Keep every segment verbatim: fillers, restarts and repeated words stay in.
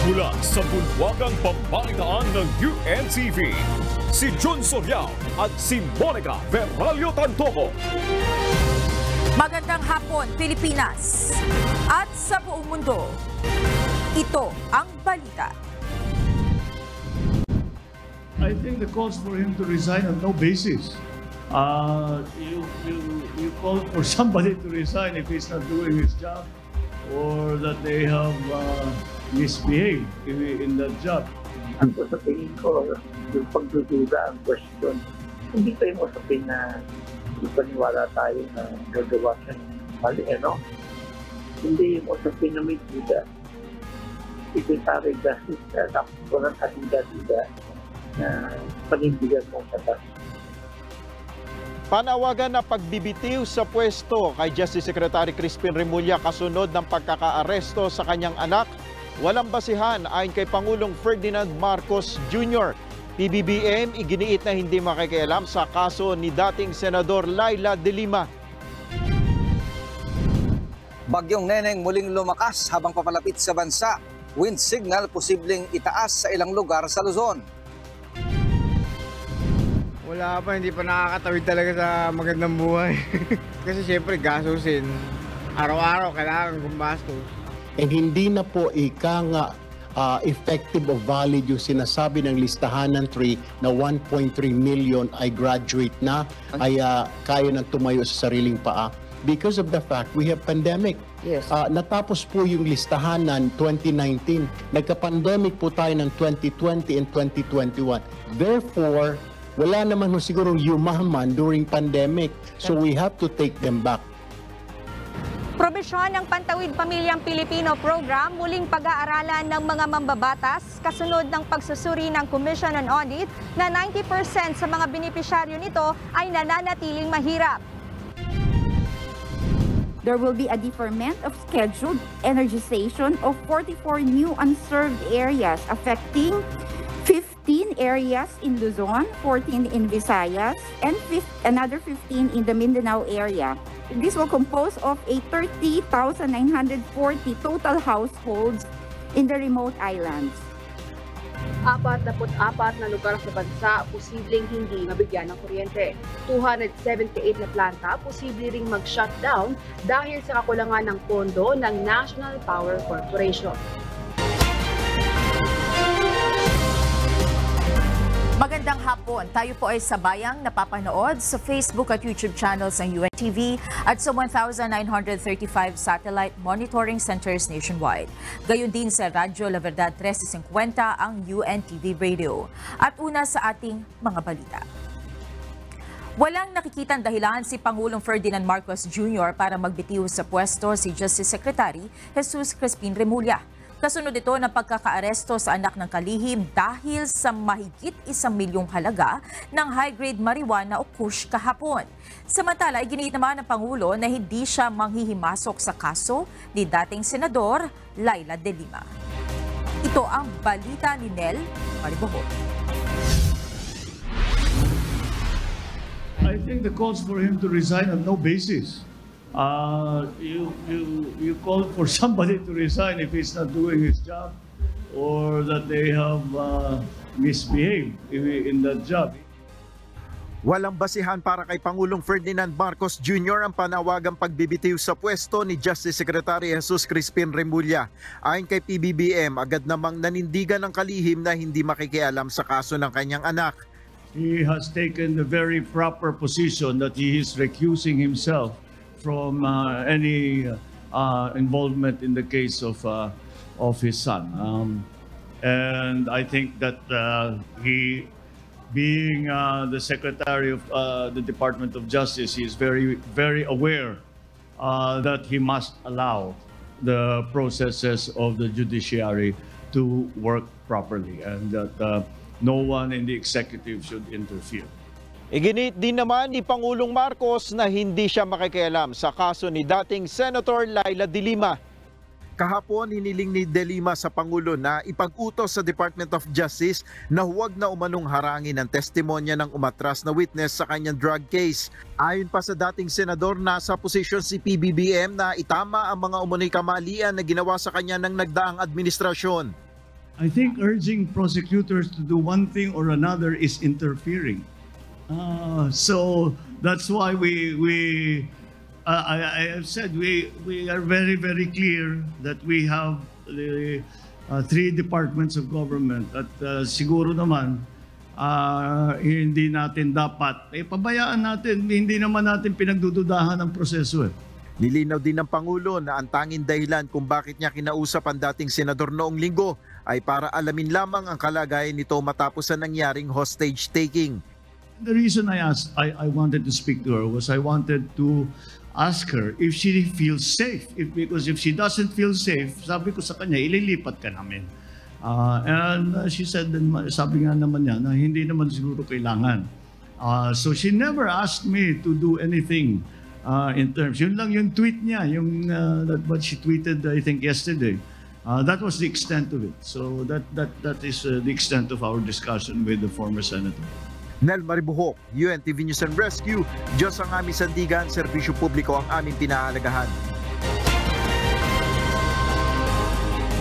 Mula sa bulwagang pambalitaan ng U N T V, si John Soriao at si Monica Veraglio Tantoko. Magandang hapon, Pilipinas! At sa buong mundo, ito ang balita. I think the calls for him to resign on no basis. Uh, you, you, you call for somebody to resign if he's not doing his job or that they have uh, misbehaved in, in that job. Ang sasabihin ko, yung pagdududa ang question, hindi kayo mo sabihin na ipaniwala tayo na gagawa siya ng mali, ano? Hindi mo sabihin na may duda. Secretary Justice na tapos ko ng kaduda-duda na panindigan mong katas. Panawagan na pagbibitiw sa pwesto kay Justice Secretary Crispin Remulla kasunod ng pagkakaaresto sa kanyang anak, walang basihan ayon kay Pangulong Ferdinand Marcos Junior P B B M iginiit na hindi makikialam sa kaso ni dating Senador Leila de Lima. Bagyong Neneng muling lumakas habang papalapit sa bansa. Wind signal posibleng itaas sa ilang lugar sa Luzon. Wala pa, hindi pa nakakatawid talaga sa magandang buhay. Kasi siyempre gasusin, araw-araw kailangan gumastos. And hindi na po ika nga uh, effective or valid yung sinasabi ng listahanan three na one point three million ay graduate na, ay uh, kaya nang tumayo sa sariling paa. Because of the fact we have pandemic. Yes. Uh, natapos po yung listahanan twenty nineteen. Nagka-pandemic po tayo ng twenty twenty and twenty twenty-one. Therefore, wala naman ho siguro yumaman during pandemic. So we have to take them back. Probisyon ng Pantawid Pamilyang Pilipino program muling pag-aaralan ng mga mambabatas kasunod ng pagsusuri ng Commission on Audit na ninety percent sa mga benepisyaryo nito ay nananatiling mahirap. There will be a deferment of scheduled energization of forty-four new unserved areas affecting fifteen areas in Luzon, fourteen in Visayas, and another fifteen in the Mindanao area. This will compose of a thirty thousand nine hundred forty total households in the remote islands. forty-four na lugar sa bansa posibleng hindi mabigyan ng kuryente. two hundred seventy-eight na planta posibleng ring mag-shutdown dahil sa kakulangan ng pondo ng National Power Corporation. Magandang hapon. Tayo po ay sabayang napapanood sa Facebook at YouTube channels ng U N T V at sa one thousand nine hundred thirty-five satellite monitoring centers nationwide. Gayon din sa Radyo La Verdad thirteen fifty ang U N T V Radio. At una sa ating mga balita. Walang nakikitang dahilan si Pangulong Ferdinand Marcos Junior para magbitiw sa pwesto si Justice Secretary Jesus Crispin Remulla. Kasunod ito ng pagkakaaresto sa anak ng kalihim dahil sa mahigit isang milyong halaga ng high-grade marijuana o kush kahapon. Samantala, iginiit naman ng Pangulo na hindi siya manghihimasok sa kaso ni dating Senador Leila de Lima. Ito ang balita ni Nel Maribohol. I think the calls for him to resign on no basis. Uh, you, you, you call for somebody to resign if he's not doing his job or that they have uh, misbehaved in, in that job. Walang basihan para kay Pangulong Ferdinand Marcos Junior ang panawagang pagbibitiw sa pwesto ni Justice Secretary Jesus Crispin Remulla. Ayon kay P B B M, agad namang nanindigan ng kalihim na hindi makikialam sa kaso ng kanyang anak. He has taken the very proper position that he is recusing himself from uh, any uh, involvement in the case of uh, of his son, um, and I think that uh, he, being uh, the secretary of uh, the Department of Justice, he is very very aware uh, that he must allow the processes of the judiciary to work properly, and that uh, no one in the executive should interfere. Iginiit din naman ni Pangulong Marcos na hindi siya makikialam sa kaso ni dating Senator Leila de Lima. Kahapon, hiniling ni De Lima sa Pangulo na ipag-utos sa Department of Justice na huwag na umanong harangin ang testimonya ng umatras na witness sa kanyang drug case. Ayon pa sa dating senador, nasa posisyon si P B B M na itama ang mga umunoy kamalian na ginawa sa kanya ng nagdaang administrasyon. I think urging prosecutors to do one thing or another is interfering. Uh, so that's why we, we uh, I, I have said, we, we are very, very clear that we have the uh, three departments of government at uh, siguro naman, Uh, hindi natin dapat, eh pabayaan natin, hindi naman natin pinagdududahan ang proseso eh. Nilinaw din ng Pangulo na ang tanging dahilan kung bakit niya kinausap ang dating senador noong linggo ay para alamin lamang ang kalagayan nito matapos ang nangyaring hostage taking. The reason I asked, I, I wanted to speak to her was I wanted to ask her if she feels safe. If, because if she doesn't feel safe, sabi ko sa kanya, ililipat ka namin. Uh, and uh, she said, sabi nga naman niya, na hindi naman siguro kailangan. Uh, so she never asked me to do anything uh, in terms. Yun lang yung tweet niya, yung uh, that what she tweeted, I think, yesterday. Uh, that was the extent of it. So that, that, that is uh, the extent of our discussion with the former senator. Nel Maribohol, U N T V News and Rescue. Diyos ang aming sandigan, serbisyo publiko ang aming pinahalagahan.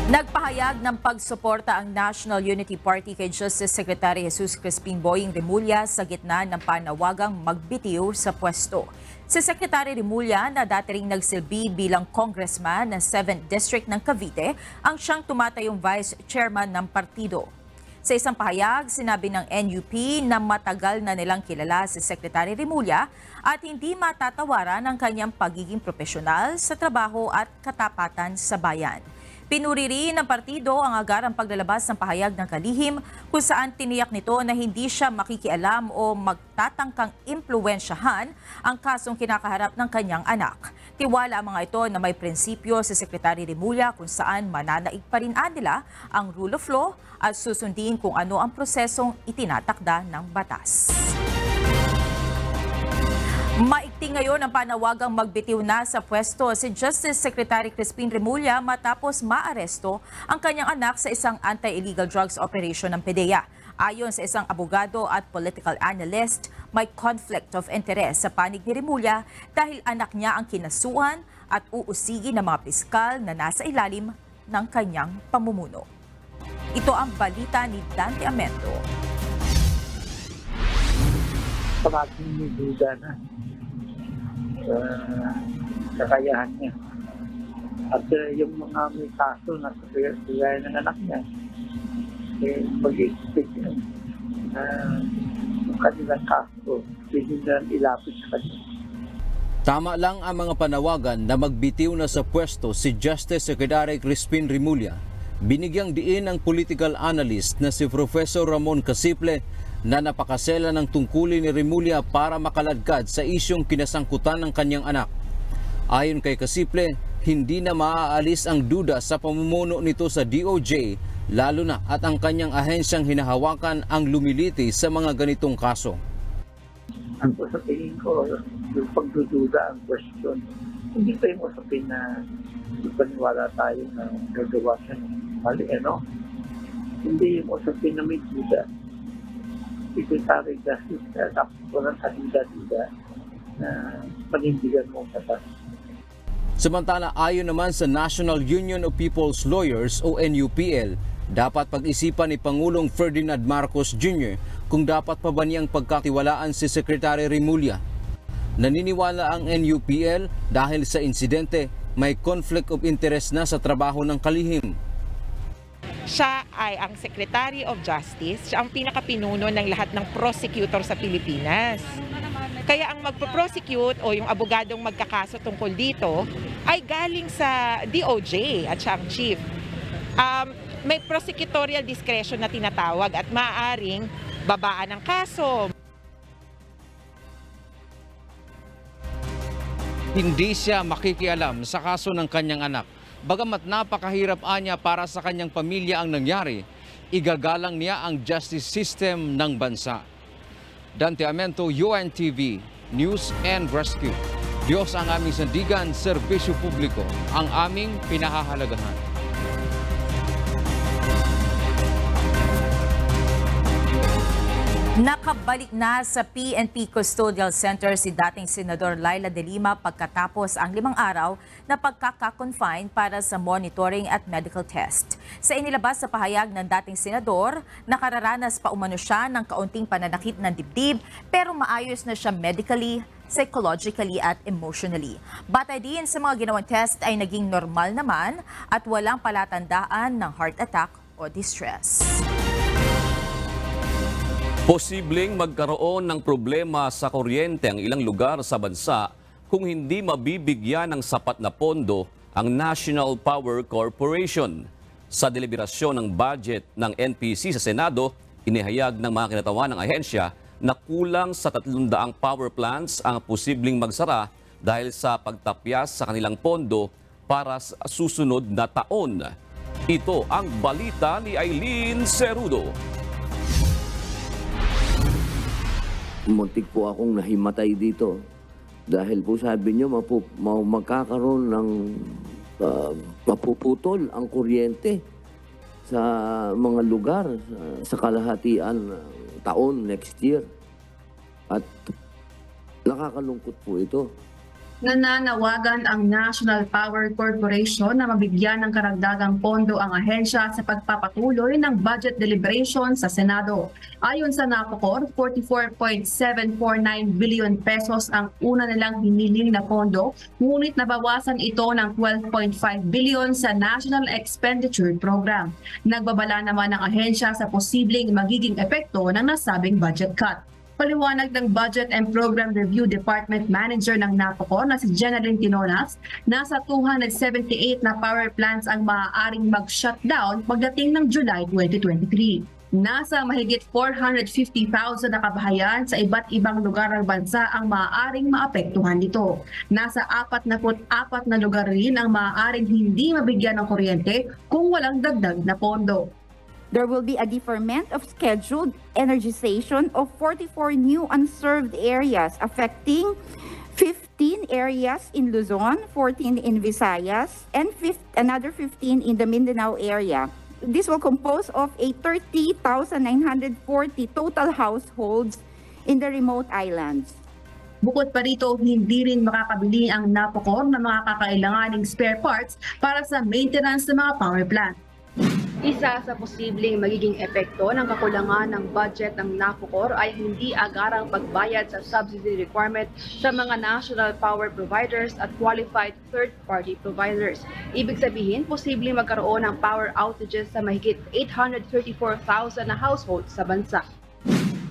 Nagpahayag ng pagsuporta ang National Unity Party kay Justice Secretary Jesus Crispin Remulla sa gitna ng panawagang magbitiw sa pwesto. Si Secretary Remulla, na dati ring nagsilbi bilang congressman ng seventh District ng Cavite, ang siyang tumatayong vice chairman ng partido. Sa isang pahayag, sinabi ng N U P na matagal na nilang kilala si Secretary Remulla at hindi matatawaran ang kanyang pagiging profesional sa trabaho at katapatan sa bayan. Pinuri rin ng partido ang agarang paglalabas ng pahayag ng kalihim kung saan tiniyak nito na hindi siya makikialam o magtatangkang impluwensyahan ang kasong kinakaharap ng kanyang anak. Tiwala ang mga ito na may prinsipyo si Secretary Remulla kung saan mananaig pa rin nila ang rule of law at susundin kung ano ang prosesong itinatakda ng batas. Maikting ngayon ang panawagang magbitiw na sa pwesto si Justice Secretary Crispin Remulla matapos maaresto ang kanyang anak sa isang anti-illegal drugs operation ng P D E A. Ayon sa isang abogado at political analyst, may conflict of interest sa panig ni Remulla dahil anak niya ang kinasuhan at uusigin ng mga piskal na nasa ilalim ng kanyang pamumuno. Ito ang balita ni Dante Amento. Pagkaking may duda na sa kakayahan niya. At uh, yung mga may kaso na kaya ng anak niya, eh, mag-expect niya na uh, yung kanilang kaso, pwede na ilapit sa kanya. Tama lang ang mga panawagan na magbitiw na sa pwesto si Justice Secretary Crispin Remulla. Binigyang diin ang political analyst na si Professor Ramon Casiple na napakasela ng tungkulin ni Remulla para makaladkad sa isyong kinasangkutan ng kanyang anak. Ayon kay Casiple, hindi na maaalis ang duda sa pamumuno nito sa D O J, lalo na at ang kanyang ahensyang hinahawakan ang lumiliti sa mga ganitong kaso. Ang sasabihin ko, yung pagdududa ang question, hindi tayo masapin na ipaniwala tayo na gagawa siya ng mali, ano? Hindi mo sabihin na may duda. Secretary Justice na tapos walang kanila-dila na panindigan mong katas. Samantala, ayon naman sa National Union of People's Lawyers o N U P L, dapat pag-isipan ni Pangulong Ferdinand Marcos Junior kung dapat pa ba niyang pagkatiwalaan si Secretary Remulla. Naniniwala ang N U P L dahil sa insidente may conflict of interest na sa trabaho ng kalihim. Siya ay ang Secretary of Justice, siya ang pinakapinuno ng lahat ng prosecutor sa Pilipinas. Kaya ang magpo-prosecute o yung abogadong magkakaso tungkol dito ay galing sa D O J at siya ang chief. Um, may prosecutorial discretion na tinatawag at maaaring babaan ang kaso. Hindi siya makikialam sa kaso ng kanyang anak. Bagamat napakahirap niya para sa kanyang pamilya ang nangyari, igagalang niya ang justice system ng bansa. Dante Amento, U N T V, News and Rescue. Diyos ang aming sandigan, serbisyo publiko, ang aming pinahahalagahan. Nakabalik na sa P N P Custodial Center si dating Senador Leila de Lima pagkatapos ang limang araw na pagkaka-confine para sa monitoring at medical test. Sa inilabas sa pahayag ng dating senador, nakararanas pa umano siya ng kaunting pananakit ng dibdib pero maayos na siya medically, psychologically at emotionally. Batay din sa mga ginawang test ay naging normal naman at walang palatandaan ng heart attack o distress. Posibleng magkaroon ng problema sa kuryente ang ilang lugar sa bansa kung hindi mabibigyan ng sapat na pondo ang National Power Corporation. Sa deliberasyon ng budget ng N P C sa Senado, inihayag ng mga kinatawan ng ahensya na kulang sa tatlong daang power plants ang posibleng magsara dahil sa pagtapyas sa kanilang pondo para sa susunod na taon. Ito ang balita ni Aileen Cerudo. Muntik po akong nahimatay dito dahil po sabi niyo mapu- magkakaroon ng uh, mapuputol ang kuryente sa mga lugar uh, sa kalahatian uh, taon next year at nakakalungkot po ito. Nananawagan ang National Power Corporation na mabigyan ng karagdagang pondo ang ahensya sa pagpapatuloy ng budget deliberation sa Senado. Ayon sa NAPOCOR, forty-four point seven four nine billion pesos ang una nilang hiniling na pondo, ngunit nabawasan ito ng twelve point five billion sa National Expenditure Program. Nagbabala naman ang ahensya sa posibleng magiging epekto ng nasabing budget cut. Paliwanag ng Budget and Program Review Department Manager ng NAPOCOR na si Jeneline Quinonas, nasa two hundred seventy-eight na power plants ang maaaring mag-shutdown pagdating ng July twenty twenty-three. Nasa mahigit four hundred fifty thousand na kabahayan sa iba't ibang lugar ng bansa ang maaaring maapektuhan nito. Nasa forty-four na lugar rin ang maaaring hindi mabigyan ng kuryente kung walang dagdag na pondo. There will be a deferment of scheduled energization of forty-four new unserved areas, affecting fifteen areas in Luzon, fourteen in Visayas, and another fifteen in the Mindanao area. This will compose of a thirty thousand nine hundred forty total households in the remote islands. Bukod pa rito, hindi rin makakabili ang NAPOCOR ng mga kakailanganing spare parts para sa maintenance ng mga power plant. Isa sa posibleng magiging epekto ng kakulangan ng budget ng NAPOCOR ay hindi agarang pagbayad sa subsidy requirement sa mga national power providers at qualified third-party providers. Ibig sabihin, posibleng magkaroon ng power outages sa mahigit eight hundred thirty-four thousand na households sa bansa.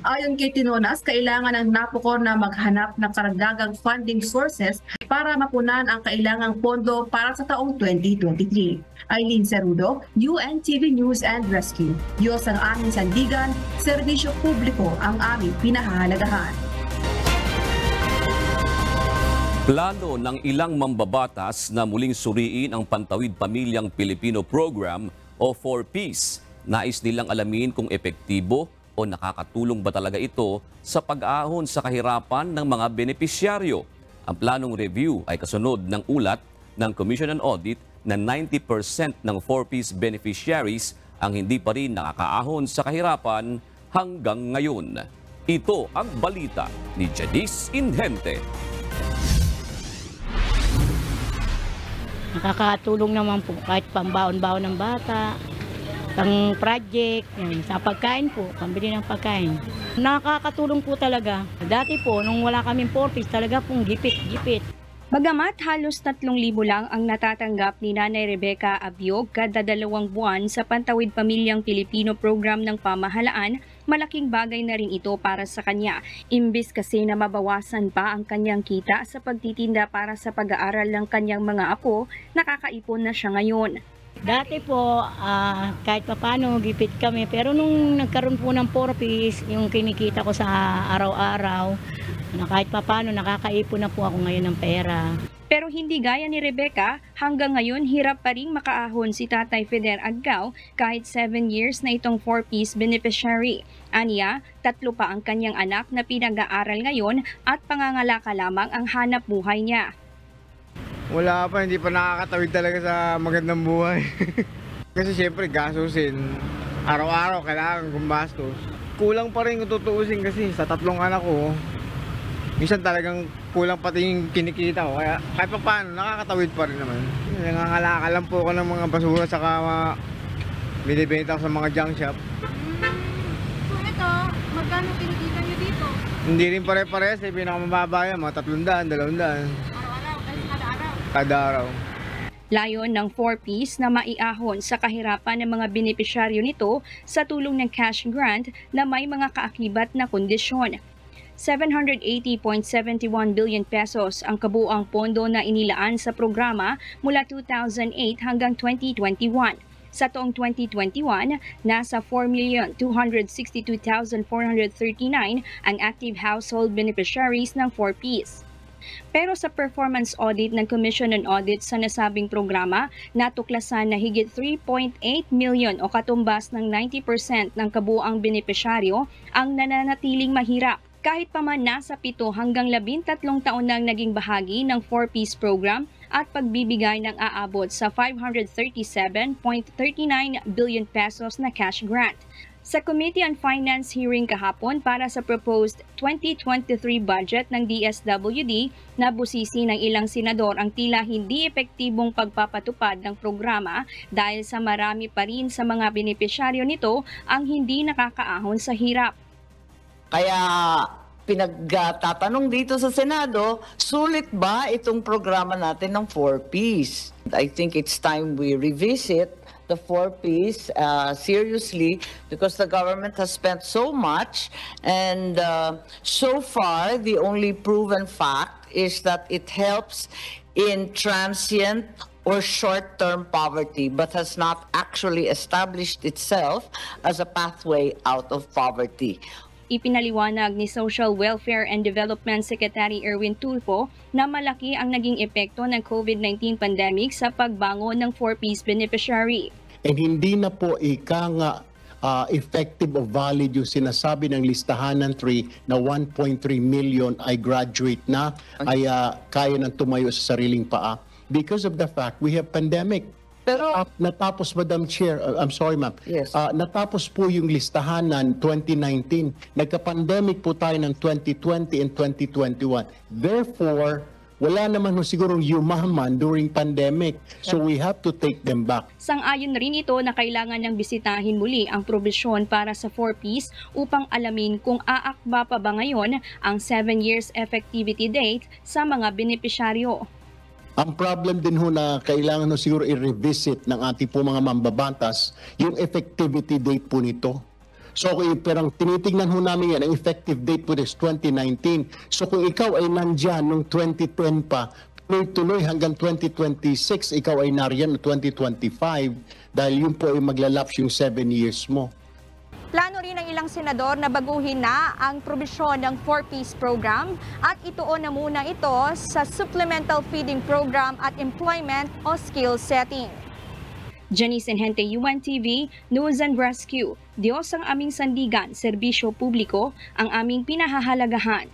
Ayon kay Quinonas, kailangan ng NAPOCOR na maghanap ng karagdagang funding sources para mapunan ang kailangang pondo para sa taong twenty twenty-three. Aileen Cerudo, U N T V News and Rescue. Diyos ang aming sandigan, serbisyo publiko ang aming pinahahalagahan. Plano ng ilang mambabatas na muling suriin ang Pantawid Pamilyang Pilipino Program o four Ps. Nais nilang alamin kung epektibo o nakakatulong ba talaga ito sa pag-ahon sa kahirapan ng mga benepisyaryo. Ang planong review ay kasunod ng ulat ng Commission on Audit na ninety percent ng four Ps beneficiaries ang hindi pa rin nakakaahon sa kahirapan hanggang ngayon. Ito ang balita ni Janice Enhente. Nakakatulong naman po kahit pambaon-baon ng bata, pang project, yan, sa pagkain po, pambili ng pagkain. Nakakatulong po talaga. Dati po, nung wala kaming four Ps, talaga pong gipit-gipit. Bagamat halos tatlong libo lang ang natatanggap ni Nanay Rebecca Abiog kada dalawang buwan sa Pantawid Pamilyang Pilipino Program ng Pamahalaan, malaking bagay na rin ito para sa kanya. Imbis kasi na mabawasan pa ang kanyang kita sa pagtitinda para sa pag-aaral ng kanyang mga apo, nakakaipon na siya ngayon. Dati po, uh, kahit papano, gipit kami. Pero nung nagkaroon po ng four Ps, yung kinikita ko sa araw-araw, na kahit papano, nakakaipon na po ako ngayon ng pera. Pero hindi gaya ni Rebecca, hanggang ngayon hirap pa rin makaahon si Tatay Feder Aggao kahit seven years na itong four Ps beneficiary. Aniya, tatlo pa ang kanyang anak na pinag-aaral ngayon at pangangalaka lamang ang hanap buhay niya. Wala pa, hindi pa nakakatawid talaga sa magandang buhay. Kasi siyempre gasusin, araw-araw kailangan gumastos. kulang pa rin kung tutuusin kasi sa tatlong anak ko, minsan talagang kulang pati yung kinikita ko. Kaya kahit pa paano, nakakatawid pa rin naman. Nangangalakal lang po ako ng mga basura saka uh, binibenta ko sa mga junk shop. Kung hmm. ito, magkano kinikita nyo dito? Hindi rin pare-pares, eh, pinakamababa yan, mga tatlong daan, dalawang daan. Araw-araw, kasi kada araw? Kada araw. Layon ng four P's na maiahon sa kahirapan ng mga benepisyaryo nito sa tulong ng cash grant na may mga kaakibat na kondisyon. seven hundred eighty point seven one billion pesos ang kabuang pondo na inilaan sa programa mula two thousand eight hanggang twenty twenty-one. Sa taong twenty twenty-one, nasa four million two hundred sixty-two thousand four hundred thirty-nine ang active household beneficiaries ng four P's. Pero sa performance audit ng Commission on Audit sa nasabing programa, natuklasan na higit three point eight million o katumbas ng ninety percent ng kabuang benepisyaryo ang nananatiling mahirap kahit pa man nasa pito hanggang labintatlong taon nang naging bahagi ng four P's program at pagbibigay ng aabot sa five hundred thirty-seven point three nine billion pesos na cash grant. Sa Committee on Finance hearing kahapon para sa proposed twenty twenty-three budget ng D S W D, nabusisi ng ilang senador ang tila hindi epektibong pagpapatupad ng programa dahil sa marami pa rin sa mga benepisyaryo nito ang hindi nakakaahon sa hirap. Kaya pinagtatanong dito sa Senado, sulit ba itong programa natin ng four P's? I think it's time we revisit the four P's uh, seriously because the government has spent so much and uh, so far the only proven fact is that it helps in transient or short-term poverty but has not actually established itself as a pathway out of poverty. Ipinaliwanag ni Social Welfare and Development Secretary Erwin Tulfo na malaki ang naging epekto ng COVID nineteen pandemic sa pagbango ng four P's beneficiary. And hindi na po ika nga uh, effective or valid yung sinasabi ng listahanan three na one point three million ay graduate na, ay uh, kaya nang tumayo sa sariling paa because of the fact we have pandemic. Pero uh, natapos, Madam Chair, uh, I'm sorry ma'am, yes. uh, natapos po yung listahanan twenty nineteen. Nagka-pandemic po tayo ng twenty twenty and twenty twenty-one. Therefore, wala naman ho sigurong yumaman during pandemic. So we have to take them back. Sang-ayon rin ito na kailangan ng bisitahin muli ang probisyon para sa four P's upang alamin kung aakba pa ba ngayon ang seven years effectivity date sa mga benepisyaryo. Ang problem din ho na kailangan ho siguro i-revisit ng ating po mga mambabatas yung effectivity date po nito. So kung perang tinitingnan ho namin yan, ang effective date po is twenty nineteen. So kung ikaw ay nandyan noong twenty ten pa, tuloy-tuloy hanggang twenty twenty-six, ikaw ay nariyan noong twenty twenty-five dahil yun po ay maglalaps yung seven years mo. Plano rin ng ilang senador na baguhin na ang probisyon ng four P's program at ituon na muna ito sa Supplemental Feeding Program at Employment o Skill Setting. Janice Enhente, U N T V, News and Rescue. Diyos ang aming sandigan, serbisyo publiko ang aming pinahahalagahan.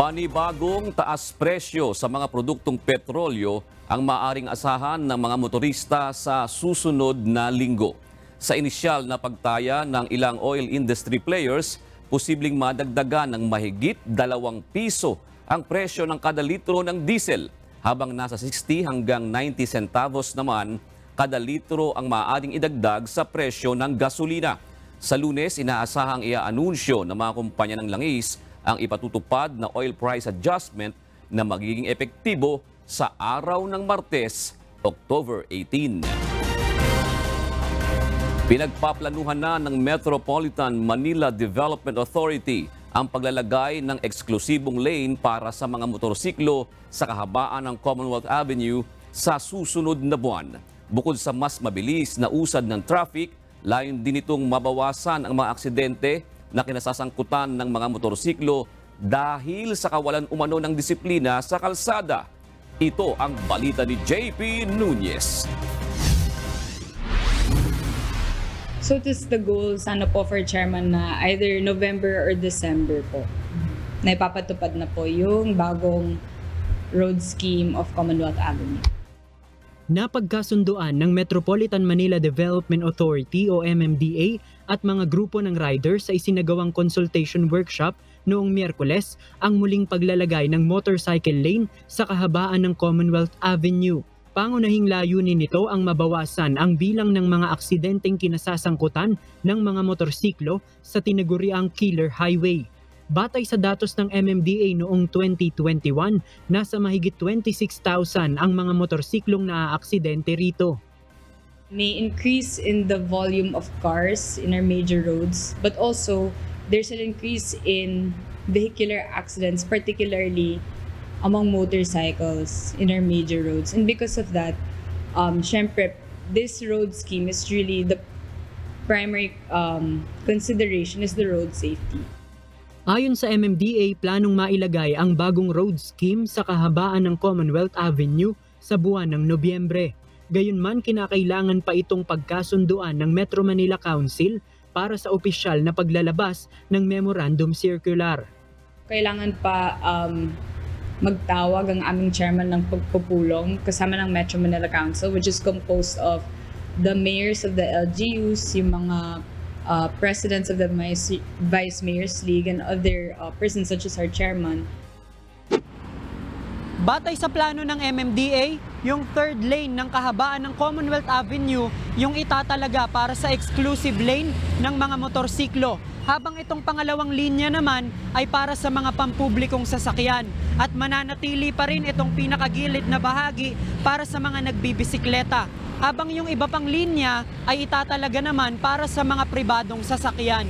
Panibagong taas presyo sa mga produktong petrolyo ang maaring asahan ng mga motorista sa susunod na linggo. Sa inisyal na pagtaya ng ilang oil industry players, posibleng madagdagan ng mahigit dalawang piso ang presyo ng kada litro ng diesel, habang nasa sixty hanggang ninety centavos naman kada litro ang maaaring idagdag sa presyo ng gasolina. Sa Lunes, inaasahang iaanunsyo ng mga kumpanya ng langis ang ipatutupad na oil price adjustment na magiging epektibo sa araw ng Martes, October eighteen. Pinagpaplanuhan na ng Metropolitan Manila Development Authority ang paglalagay ng eksklusibong lane para sa mga motorsiklo sa kahabaan ng Commonwealth Avenue sa susunod na buwan. Bukod sa mas mabilis na usad ng traffic, layon din itong mabawasan ang mga aksidente na kinasasangkutan ng mga motorsiklo dahil sa kawalan umano ng disiplina sa kalsada. Ito ang balita ni J P Nunez. So it is the goal sana po for chairman na either November or December po na ipapatupad na po yung bagong road scheme of Commonwealth Avenue. napagkasunduan ng Metropolitan Manila Development Authority o M M D A at mga grupo ng riders sa isinagawang consultation workshop noong Miyerkules ang muling paglalagay ng motorcycle lane sa kahabaan ng Commonwealth Avenue. Pangunahing layunin nito ang mabawasan ang bilang ng mga aksidenteng kinasasangkutan ng mga motorsiklo sa tinaguriang Killer Highway. Batay sa datos ng M M D A noong twenty twenty-one, nasa mahigit twenty-six thousand ang mga motorsiklong naaaksidente rito. May increase in the volume of cars in our major roads, but also there's an increase in vehicular accidents, particularly among motorcycles in our major roads. And because of that, um, syempre, this road scheme is really the primary um, consideration is the road safety. Ayon sa M M D A, planong mailagay ang bagong road scheme sa kahabaan ng Commonwealth Avenue sa buwan ng Nobyembre. Gayunman, kinakailangan pa itong pagkasunduan ng Metro Manila Council para sa opisyal na paglalabas ng Memorandum Circular. Kailangan pa um, magtawag ang aming chairman ng pagpupulong kasama ng Metro Manila Council, which is composed of the mayors of the L G Us, yung mga Uh, presidents of the Vice Mayor's League and other uh, persons such as our chairman. Batay sa plano ng M M D A, yung third lane ng kahabaan ng Commonwealth Avenue yung itatalaga para sa exclusive lane ng mga motorsiklo, habang itong pangalawang linya naman ay para sa mga pampublikong sasakyan at mananatili pa rin itong pinakagilid na bahagi para sa mga nagbibisikleta. Habang yung iba pang linya ay itatalaga naman para sa mga pribadong sasakyan.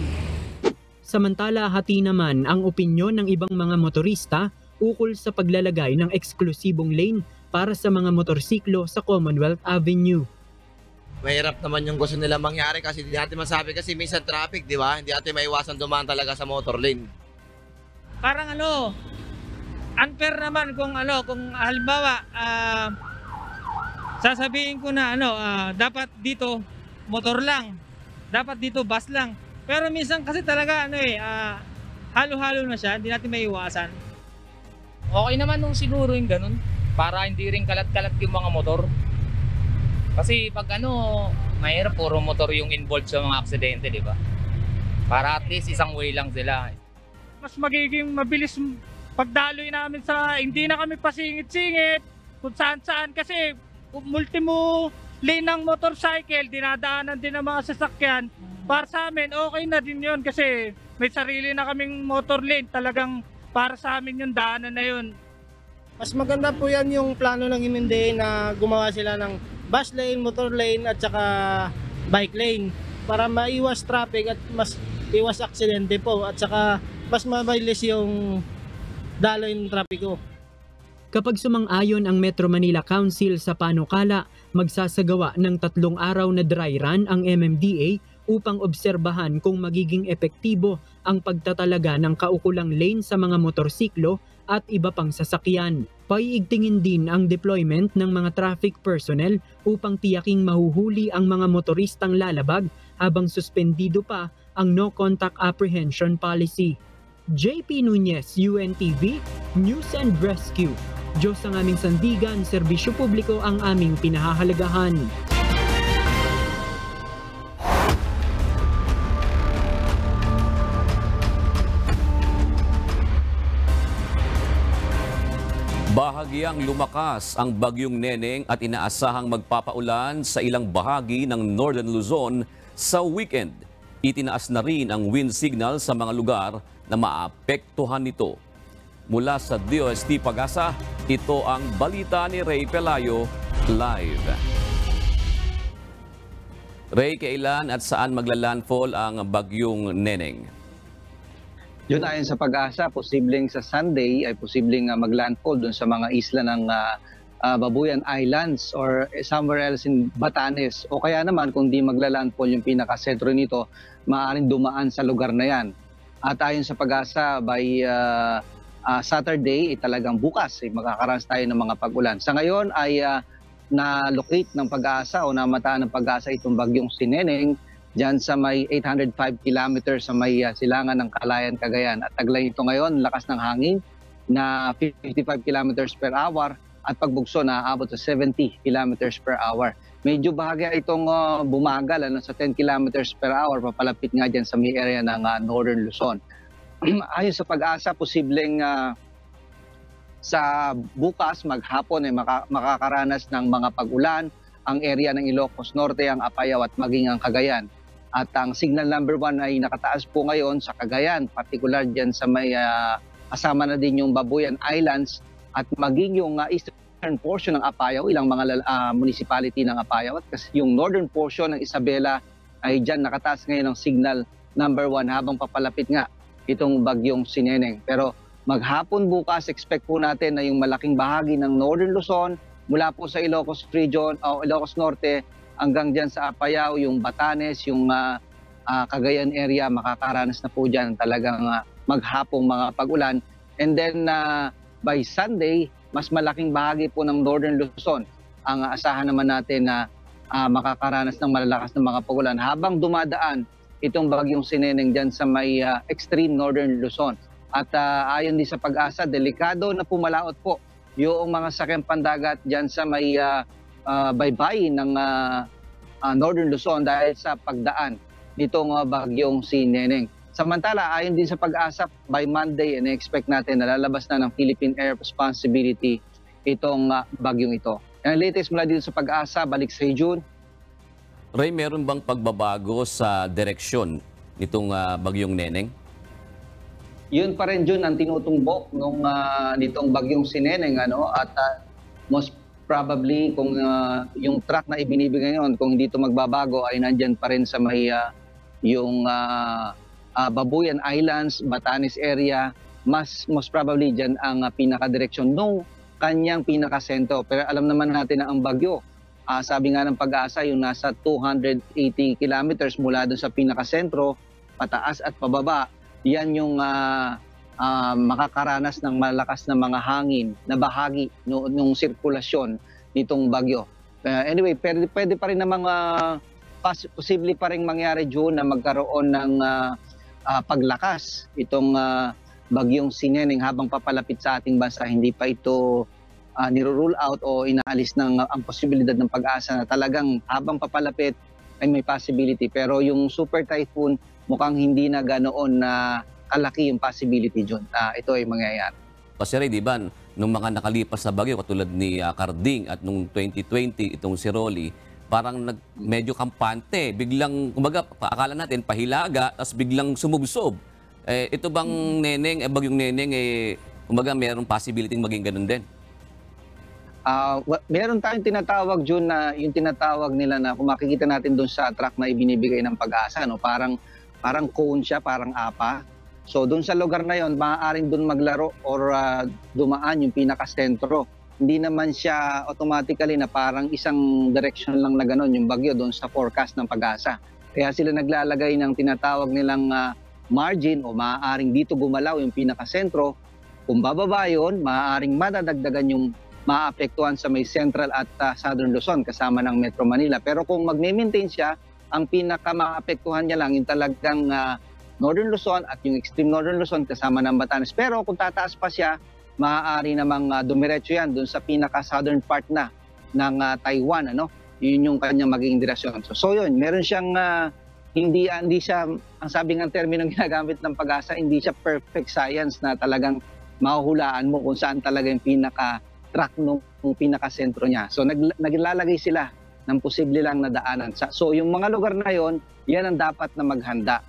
Samantala, hati naman ang opinyon ng ibang mga motorista ukol sa paglalagay ng eksklusibong lane para sa mga motorsiklo sa Commonwealth Avenue. Mahirap naman yung gusto nila mangyari kasi hindi natin masabi kasi minsan traffic, di ba? Hindi natin maiwasan dumaan talaga sa motor lane. Parang ano, unfair naman kung ano, kung halimbawa, ah... Uh... sasabihin ko na ano, uh, dapat dito motor lang, dapat dito bus lang. Pero minsan kasi talaga ano eh, uh, halo-halo na siya, hindi natin maiiwasan. Okay naman nung sinuro yung ganun, para hindi rin kalat-kalat yung mga motor. Kasi pag ano, mahirap puro motor yung involved sa mga aksidente, di ba? Para at least isang way lang sila. Mas magiging mabilis pagdaloy namin sa, hindi na kami pasingit-singit, kung saan-saan kasi multimo lane ng motorcycle, dinadaanan din ng mga sasakyan. Para sa amin, okay na din yun kasi may sarili na kaming motor lane. Talagang para sa amin yung daanan na yun. Mas maganda po yan yung plano ng M M D A na gumawa sila ng bus lane, motor lane at saka bike lane para maiwas traffic at mas iwas aksidente po at saka mas mabilis yung daloy ng trapiko. Kapag sumang-ayon ang Metro Manila Council sa panukala, magsasagawa ng tatlong araw na dry run ang M M D A upang obserbahan kung magiging epektibo ang pagtatalaga ng kaukulang lane sa mga motorsiklo at iba pang sasakyan. Paiigtingin din ang deployment ng mga traffic personnel upang tiyaking mahuhuli ang mga motoristang lalabag habang suspendido pa ang no-contact apprehension policy. J P Nunez, U N T V, News and Rescue. Diyos ang aming sandigan, serbisyo publiko ang aming pinahahalagahan. Bahagyang lumakas ang bagyong Neneng at inaasahang magpapaulan sa ilang bahagi ng Northern Luzon sa weekend. Itinaas na rin ang wind signal sa mga lugar na maapektuhan nito. Mula sa D O S T PAGASA, ito ang balita ni Ray Pelayo live. Ray, kailan at saan magla-landfall ang bagyong Neneng? Yun, ayon sa PAGASA, posibleng sa Sunday ay posibleng maglandfall doon sa mga isla ng uh, uh, Babuyan Islands or somewhere else in Batanes. O kaya naman kung di magla-landfall yung pinaka-sentro nito, maaaring dumaan sa lugar na yan. At ayon sa PAGASA, by uh, Uh, Saturday ay talagang bukas ay makakaranas tayo ng mga pag-ulan. Sa ngayon ay uh, na-locate ng PAGASA o namataan ng PAGASA itong bagyong si Neneng dyan sa may eight hundred five kilometers sa may uh, silangan ng Kalayan, Cagayan. At taglay ito ngayon, lakas ng hangin na fifty-five kilometers per hour at pagbugso na aabot sa seventy kilometers per hour. Medyo bahagya itong uh, bumagal ano, sa ten kilometers per hour, papalapit nga dyan sa may area ng uh, Northern Luzon. Ayon sa PAGASA, posibleng uh, sa bukas maghapon ay eh, maka makakaranas ng mga pag-ulan ang area ng Ilocos Norte, ang Apayao at maging ang Cagayan. At ang signal number one ay nakataas po ngayon sa Cagayan, particular dyan sa may uh, kasama na din yung Babuyan Islands at maging yung uh, eastern portion ng Apayao, ilang mga uh, municipality ng Apayao. At kasi yung northern portion ng Isabela ay dyan nakataas ngayon ang signal number one habang papalapit nga itong bagyong Sineneng. Pero maghapon bukas, expect po natin na yung malaking bahagi ng Northern Luzon, mula po sa Ilocos Region o Ilocos Norte hanggang dyan sa Apayao, yung Batanes, yung uh, uh, Cagayan area, makakaranas na po dyan talagang uh, maghapong mga pag-ulan. And then uh, by Sunday, mas malaking bahagi po ng Northern Luzon ang uh, asahan naman natin na uh, makakaranas ng malalakas ng mga pag-ulan habang dumadaan itong bagyong Sineneng dyan sa may uh, extreme Northern Luzon. At uh, ayon din sa PAGASA, delikado na pumalaot po yung mga sakyang pandagat dyan sa may uh, uh, baybayin ng uh, uh, Northern Luzon dahil sa pagdaan nitong uh, bagyong Sineneng. Samantala, ayon din sa PAGASA, by Monday, na-expect natin na lalabas na ng Philippine Air Responsibility itong uh, bagyong ito. Ang latest mula dito sa PAGASA, balik sa June. Ray, meron bang pagbabago sa direksyon nitong uh, bagyong Neneng? Yun pa rin, Jun, ang tinutumbok nung, uh, nitong bagyong Sineneng. Ano? At uh, most probably, kung uh, yung track na ibinibigay ngayon, kung dito magbabago, ay nandyan pa rin sa may uh, yung uh, uh, Babuyan Islands, Batanes area. Mas, most probably, dyan ang uh, pinakadireksyon nung kanyang pinakasento. Pero alam naman natin na ang bagyo, Uh, sabi nga ng PAGASA, yung nasa two hundred eighty kilometers mula doon sa pinakasentro, pataas at pababa, yan yung uh, uh, makakaranas ng malakas na mga hangin na bahagi no, nung sirkulasyon nitong bagyo. Uh, anyway, pwede, pwede pa rin na mga, posible pa rin mangyari dyan na magkaroon ng uh, uh, paglakas itong uh, bagyong Sineneng habang papalapit sa ating bansa. Hindi pa ito Uh, nirurule out o inaalis ng uh, ang posibilidad ng PAGASA na talagang habang papalapit ay may possibility. Pero yung super typhoon, mukhang hindi na ganoon na uh, kalaki yung possibility dyan. Uh, ito ay mangyayari. Kasi Ray, di ba, nung mga nakalipas na bagyo, katulad ni uh, Carding at nung twenty twenty, itong si Rolly, parang nag, medyo kampante. Biglang, kumbaga, akala natin, pahilaga, tapos biglang sumubsob. Eh, ito bang Neneng, eh, bagyong Neneng, eh, kumbaga, mayroong possibility maging ganun din? Uh, meron tayong tinatawag dyan na yung tinatawag nila na kung makikita natin doon sa track na ibinibigay ng PAGASA, no? parang, parang cone siya, parang apa. So doon sa lugar na yon, maaaring doon maglaro or uh, dumaan yung pinakasentro. Hindi naman siya automatically na parang isang direction lang na gano'n yung bagyo doon sa forecast ng PAGASA. Kaya sila naglalagay ng tinatawag nilang uh, margin o maaaring dito gumalaw yung pinakasentro. Kung bababa yun, maaaring madadagdagan yung maapektuhan sa may Central at uh, Southern Luzon kasama ng Metro Manila. Pero kung mag-maintain siya, ang pinaka-maapektuhan niya lang yung talagang uh, Northern Luzon at yung extreme Northern Luzon kasama ng Batanes. Pero kung tataas pa siya, maaari namang uh, dumiretso yan dun sa pinaka-southern part na ng uh, Taiwan. Ano? Yun yung kanyang magiging direksyon. So, so yun, meron siyang uh, hindi, hindi siya, ang sabi ng termino ginagamit ng PAGASA, hindi siya perfect science na talagang mahuhulaan mo kung saan talaga yung pinaka- track nung pinakasentro niya. So nag, naglalagay sila ng posible lang na daanan. So yung mga lugar na yon, yan ang dapat na maghanda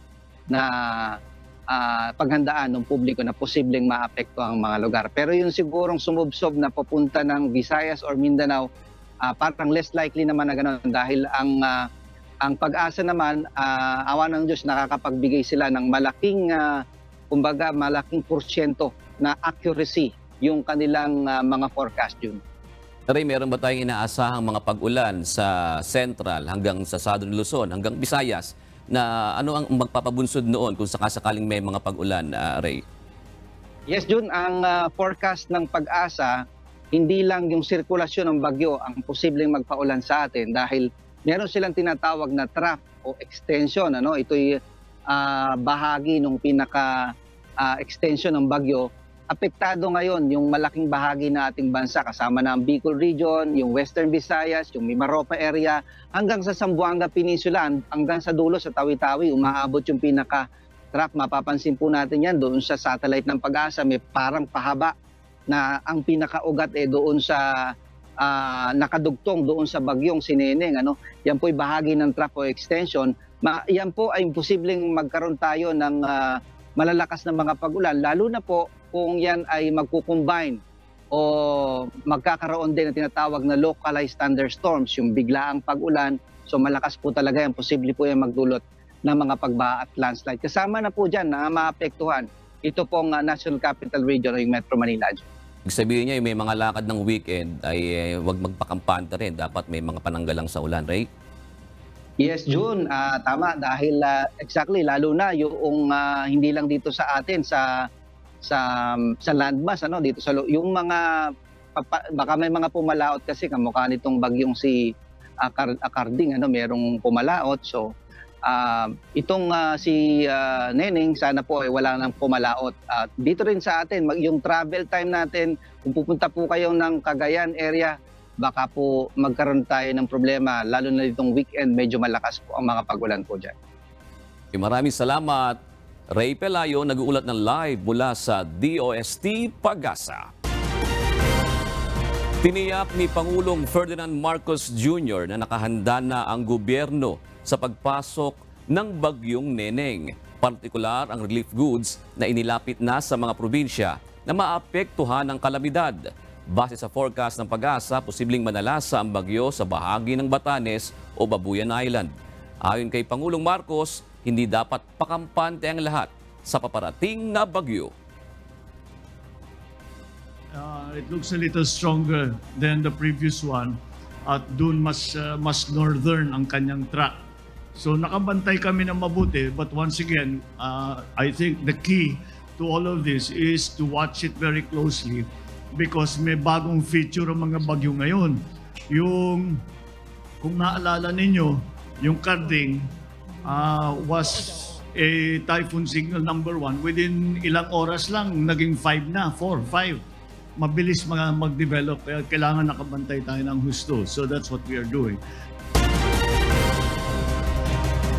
na uh, paghandaan ng publiko na posibleng maapekto ang mga lugar. Pero yung sigurong sumubsob na papunta ng Visayas or Mindanao, uh, parang less likely naman na ganoon dahil ang, uh, ang PAGASA naman, uh, awa ng Diyos, nakakapagbigay sila ng malaking, uh, kumbaga malaking porsyento na accuracy yung kanilang uh, mga forecast yun. Ray, meron ba tayong inaasahang mga pag-ulan sa Central hanggang sa Southern Luzon, hanggang Visayas, na ano ang magpapabunsod noon kung sakasakaling may mga pag-ulan, uh, Ray? Yes, Jun. Ang uh, forecast ng PAGASA, hindi lang yung sirkulasyon ng bagyo ang posibleng magpaulan sa atin dahil meron silang tinatawag na trough o extension. Ano? Ito'y uh, bahagi ng pinaka-extension uh, ng bagyo apektado ngayon yung malaking bahagi na ating bansa, kasama na ang Bicol Region, yung Western Visayas, yung Mimaropa area, hanggang sa Zamboanga Peninsula, hanggang sa dulo sa Tawi-Tawi, umaabot yung pinaka-trap. Mapapansin po natin yan doon sa satellite ng PAGASA, may parang pahaba na ang pinaka-ugat eh doon sa uh, nakadugtong doon sa bagyong Sineneng. Ano? Yan po'y bahagi ng trap o extension. Ma yan po ay imposibleng magkaroon tayo ng uh, malalakas na mga pag-ulan, lalo na po kung yan ay magkukumbine o magkakaroon din na tinatawag na localized thunderstorms, yung biglaang pag-ulan. So malakas po talaga yan, posible po yan magdulot ng mga pagbaha at landslide. Kasama na po dyan na maapektuhan ito pong uh, National Capital Region o yung Metro Manila. Sabihin niya, may mga lakad ng weekend ay eh, wag magpakampanta rin. Dapat may mga pananggalang sa ulan, Ray? Yes, June. Uh, tama, dahil uh, exactly, lalo na yung uh, hindi lang dito sa atin, sa sa sa landmass, ano, dito sa yung mga baka may mga pumalaot kasi kamukha nitong bagyong si Akarding, ano, merong pumalaot. So uh, itong uh, si uh, Neneng, sana po ay eh, wala nang pumalaot. Uh, dito rin sa atin, mag, yung travel time natin, kung pupunta po kayo ng Cagayan area, baka po magkaroon tayo ng problema, lalo na itong weekend, medyo malakas po ang mga pag-ulan po dyan. Maraming salamat. Ray Pelayo, nag-uulat ng live mula sa D O S T PAGASA. Tiniyak ni Pangulong Ferdinand Marcos Junior na nakahanda na ang gobyerno sa pagpasok ng bagyong Neneng, partikular ang relief goods na inilapit na sa mga probinsya na maapektuhan ng kalamidad. Base sa forecast ng PAGASA, posibleng manalasa ang bagyo sa bahagi ng Batanes o Babuyan Island. Ayon kay Pangulong Marcos, hindi dapat pakampante ang lahat sa paparating na bagyo. Uh, it looks a little stronger than the previous one at doon mas, uh, mas northern ang kanyang track. So nakabantay kami ng mabuti, but once again, uh, I think the key to all of this is to watch it very closely because may bagong feature ang mga bagyo ngayon. Yung, kung naalala ninyo, yung Karding, Uh, was a typhoon signal number one. Within ilang oras lang, naging five na, four, five. Mabilis mag-develop, kaya kailangan nakabantay tayo ng husto. So that's what we are doing.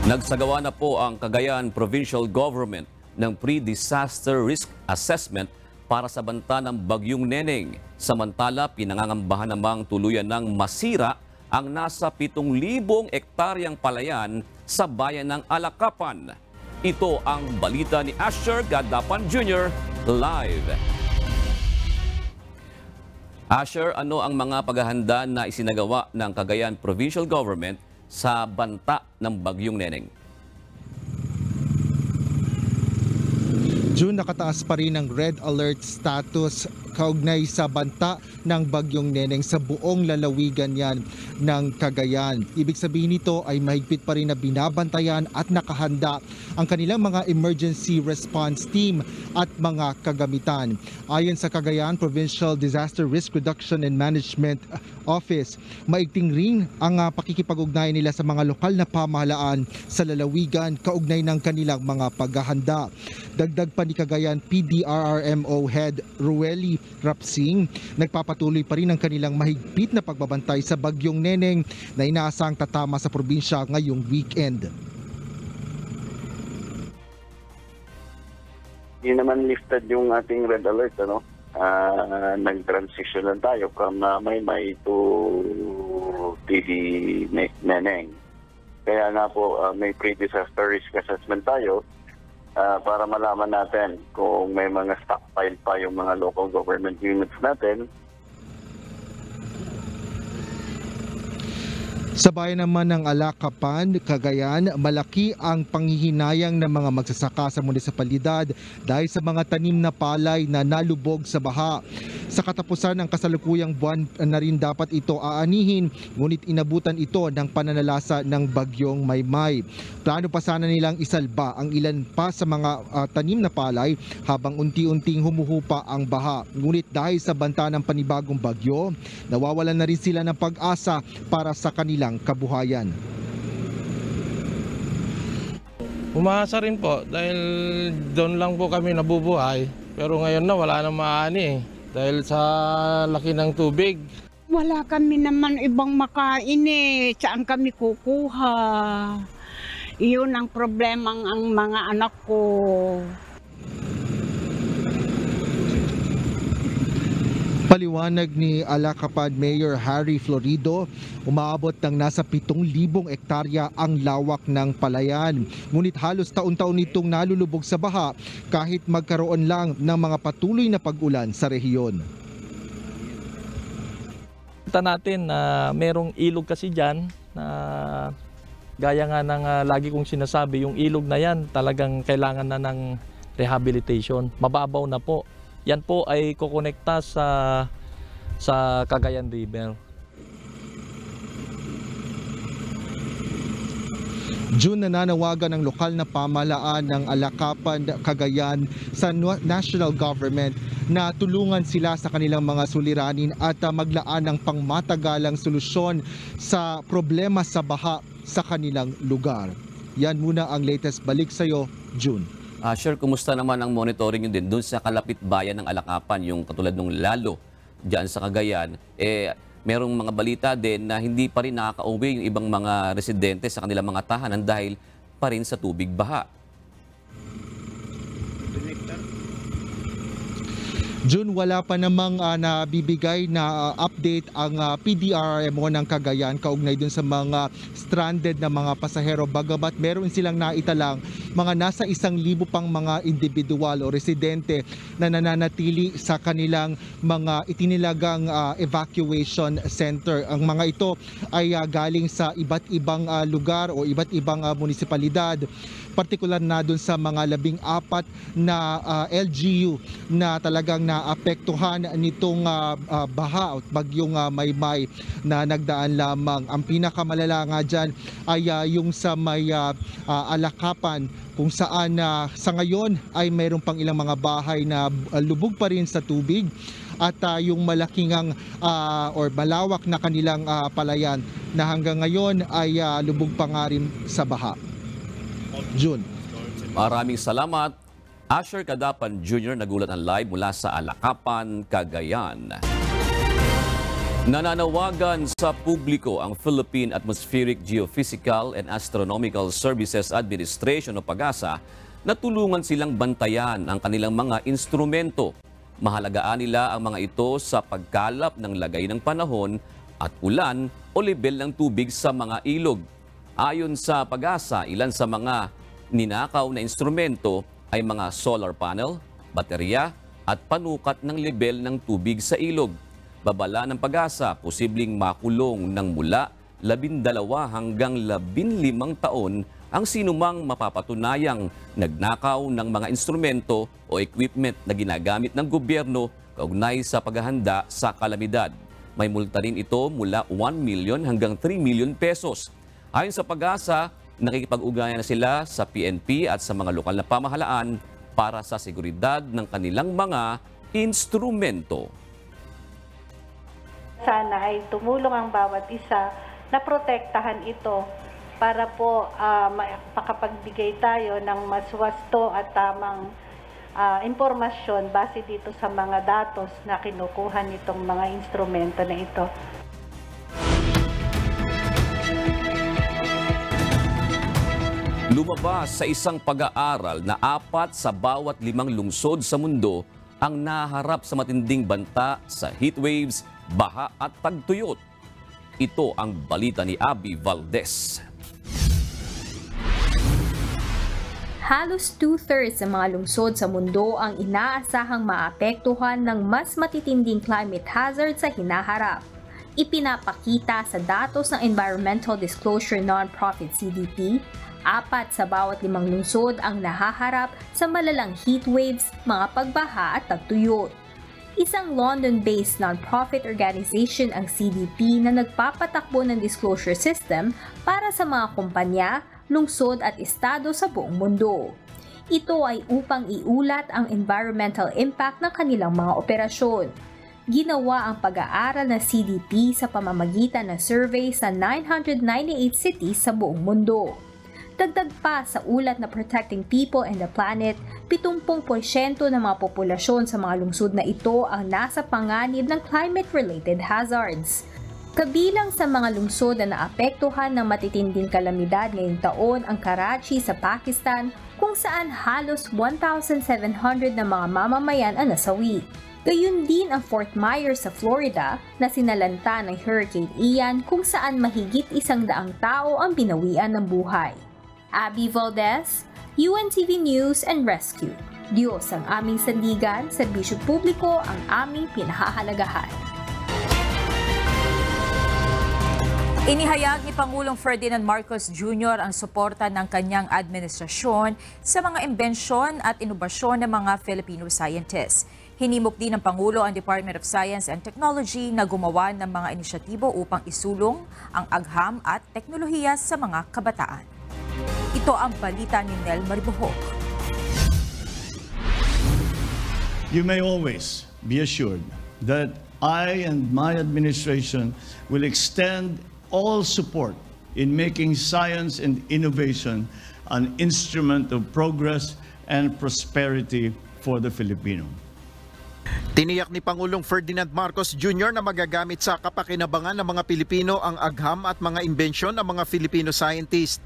Nagsagawa na po ang Cagayan Provincial Government ng Pre-Disaster Risk Assessment para sa banta ng Bagyong Neneng. Samantala, pinangangambahan namang tuluyan ng masira ang nasa pitong libong ektaryang palayan sa bayan ng Alakapan. Ito ang balita ni Asher Gadapan Junior live. Asher, ano ang mga paghahanda na isinagawa ng Cagayan Provincial Government sa banta ng Bagyong Neneng? June, nakataas pa rin ang red alert status kaugnay sa banta ng Bagyong Neneng sa buong lalawigan yan ng Cagayan. Ibig sabihin nito ay mahigpit pa rin na binabantayan at nakahanda ang kanilang mga emergency response team at mga kagamitan. Ayon sa Cagayan Provincial Disaster Risk Reduction and Management Office, maigting rin ang pakikipag-ugnayan nila sa mga lokal na pamahalaan sa lalawigan kaugnay ng kanilang mga paghahanda. Dagdag pa ni Cagayan P D R R M O Head Rueli Rapsing, nagpapatuloy pa rin ang kanilang mahigpit na pagbabantay sa Bagyong Neneng na inaasang tatama sa probinsya ngayong weekend. Hindi naman lifted yung ating red alert, ano? Uh, nag-transition lang tayo from uh, Maymay to P D Neneng. Kaya nga po uh, may pre-disaster risk assessment tayo. Uh, para malaman natin kung may mga stockpile pa yung mga local government units natin. Sa bayan naman ng Alakapan, Cagayan, malaki ang panghihinayang ng mga magsasaka sa munisipalidad dahil sa mga tanim na palay na nalubog sa baha. Sa katapusan ng kasalukuyang buwan na rin dapat ito aanihin, ngunit inabutan ito ng pananalasa ng Bagyong Maymay. Plano pa sana nilang isalba ang ilan pa sa mga uh, tanim na palay habang unti-unting humuhupa ang baha. Ngunit dahil sa banta ng panibagong bagyo, nawawalan na rin sila ng pag-asa para sa kanila lang kabuhayan. Umaasa rin po dahil doon lang po kami nabubuhay. Pero ngayon na wala nang maaani eh, dahil sa laki ng tubig. Wala kami naman ibang makain eh. Saan kami kukuha? Iyon ang problema ang mga anak ko. Paliwanag ni Alacapad Mayor Harry Florido, umaabot ng nasa pitong libong hektarya ang lawak ng palayan. Ngunit halos taon-taon itong nalulubog sa baha kahit magkaroon lang ng mga patuloy na pag-ulan sa rehiyon. Kita natin na uh, merong ilog kasi dyan na uh, gaya nga ng uh, lagi kong sinasabi, yung ilog na yan talagang kailangan na ng rehabilitation. Mababaw na po. Yan po ay kukonekta sa sa Cagayan River. June, nananawagan ng lokal na pamahalaan ng Alakapan, Cagayan sa national government na tulungan sila sa kanilang mga suliranin at maglaan ng pangmatagalang solusyon sa problema sa baha sa kanilang lugar. Yan muna ang latest. Balik sa iyo, June. Asher, uh, kumusta naman ang monitoring nyo din doon sa kalapit bayan ng Alakapan, yung katulad nung Lalo, dyan sa Cagayan? Eh, merong mga balita din na hindi pa rin nakaka-uwi yung ibang mga residente sa kanilang mga tahanan dahil pa rin sa tubig baha. June, wala pa namang uh, nabibigay na uh, update ang uh, P D R M O ng Cagayan kaugnay dun sa mga stranded na mga pasahero, bagamat meron silang naitalang mga nasa isang libo pang mga individual o residente na nananatili sa kanilang mga itinilagang uh, evacuation center. Ang mga ito ay uh, galing sa iba't ibang uh, lugar o iba't ibang uh, munisipalidad, partikular na dun sa mga labing apat na uh, L G U na talagang naapektuhan nitong uh, uh, baha o bagyong uh, Maymay na nagdaan lamang. Ang pinakamalala nga dyan ay uh, yung sa may uh, uh, Alakapan, kung saan uh, sa ngayon ay mayroon pang ilang mga bahay na uh, lubog pa rin sa tubig at uh, yung malaking ang uh, or balawak na kanilang uh, palayan na hanggang ngayon ay uh, lubog pa nga rin sa baha. June. Maraming salamat. Asher Gadapan Junior nagulat ang live mula sa Alakapan, Cagayan. Nananawagan sa publiko ang Philippine Atmospheric Geophysical and Astronomical Services Administration o PAGASA na tulungan silang bantayan ang kanilang mga instrumento. Mahalagaan nila ang mga ito sa pagkalap ng lagay ng panahon at ulan o level ng tubig sa mga ilog. Ayon sa PAGASA, ilan sa mga ninakaw na instrumento ay mga solar panel, baterya at panukat ng level ng tubig sa ilog. Babala ng PAGASA, posibleng makulong ng mula labindalawa hanggang labinlimang taon ang sinumang mapapatunayang nagnakaw ng mga instrumento o equipment na ginagamit ng gobyerno kaugnay sa paghahanda sa kalamidad. May multa rin ito mula one milyon hanggang three milyon pesos. Ayon sa PAGASA, nakikipag-ugnayan na sila sa P N P at sa mga lokal na pamahalaan para sa seguridad ng kanilang mga instrumento. Sana ay tumulong ang bawat isa na protektahan ito para po uh, makapagbigay tayo ng mas wasto at tamang uh, impormasyon base dito sa mga datos na kinukuha nitong mga instrumento na ito. Lumabas sa isang pag-aaral na apat sa bawat limang lungsod sa mundo ang naharap sa matinding banta sa heatwaves, baha at tagtuyot. Ito ang balita ni Abby Valdez. Halos two-thirds ng mga lungsod sa mundo ang inaasahang maapektuhan ng mas matitinding climate hazard sa hinaharap. Ipinapakita sa datos ng Environmental Disclosure Nonprofit C D P, apat sa bawat limang lungsod ang nahaharap sa malalang heatwaves, mga pagbaha at tagtuyot. Isang London-based non-profit organization ang C D P na nagpapatakbo ng disclosure system para sa mga kumpanya, lungsod at estado sa buong mundo. Ito ay upang iulat ang environmental impact ng kanilang mga operasyon. Ginawa ang pag-aaral ng C D P sa pamamagitan ng survey sa nine hundred ninety-eight cities sa buong mundo. Dagdag pa sa ulat na Protecting People and the Planet, pitong pung porsyento ng mga populasyon sa mga lungsod na ito ang nasa panganib ng climate-related hazards. Kabilang sa mga lungsod na naapektuhan ng matitinding kalamidad ngayong taon ang Karachi sa Pakistan, kung saan halos one thousand seven hundred na mga mamamayan ang nasawi. Gayun din ang Fort Myers sa Florida na sinalanta ng Hurricane Ian kung saan mahigit isang daang tao ang binawian ng buhay. Abby Valdez, U N T V News and Rescue. Diyos ang aming sandigan, serbisyo publiko ang aming pinahahalagahan. Inihayag ni Pangulong Ferdinand Marcos Junior ang suporta ng kanyang administrasyon sa mga imbensyon at inobasyon ng mga Filipino scientists. Hinimok din ng Pangulo ang Department of Science and Technology na gumawa ng mga inisyatibo upang isulong ang agham at teknolohiya sa mga kabataan. Ito ang balita ni Nel Maribohol. You may always be assured that I and my administration will extend all support in making science and innovation an instrument of progress and prosperity for the Filipino. Tiniyak ni Pangulong Ferdinand Marcos Junior na magagamit sa kapakinabangan ng mga Pilipino ang agham at mga imbensyon ng mga Filipino scientist.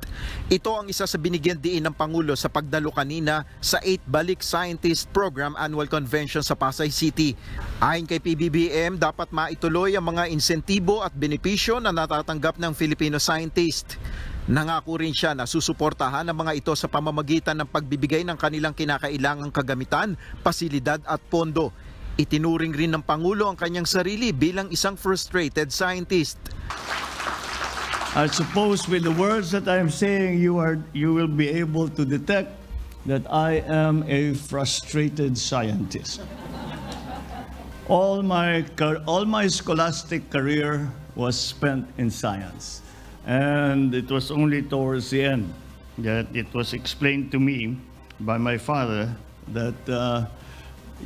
Ito ang isa sa binigyan diin ng Pangulo sa pagdalo kanina sa eighth Balik Scientist Program Annual Convention sa Pasay City. Ayon kay P B B M, dapat maituloy ang mga insentibo at benepisyo na natatanggap ng Filipino scientist. Nangako rin siya na susuportahan ang mga ito sa pamamagitan ng pagbibigay ng kanilang kinakailangang kagamitan, pasilidad at pondo. Itinuring rin ng Pangulo ang kanyang sarili bilang isang frustrated scientist. I suppose with the words that I'm saying, you are, you will be able to detect that I am a frustrated scientist. All my, all my scholastic career was spent in science. And it was only towards the end that it was explained to me by my father that uh,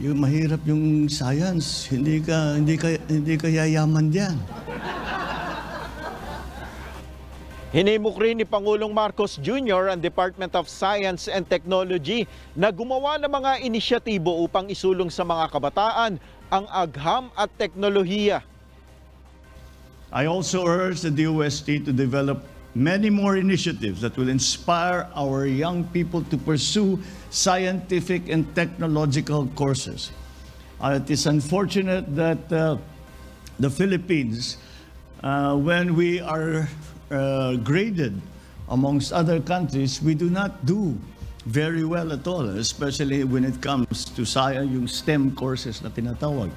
yung mahirap yung science, hindi ka, hindi ka, hindi ka yayaman diyan. Hinimok rin ni Pangulong Marcos Junior ang Department of Science and Technology na gumawa ng mga inisyatibo upang isulong sa mga kabataan ang agham at teknolohiya. I also urge the D O S T to develop many more initiatives that will inspire our young people to pursue scientific and technological courses. Uh, it is unfortunate that uh, the Philippines, uh, when we are uh, graded amongst other countries, we do not do very well at all, especially when it comes to science, yung STEM courses na tinatawag.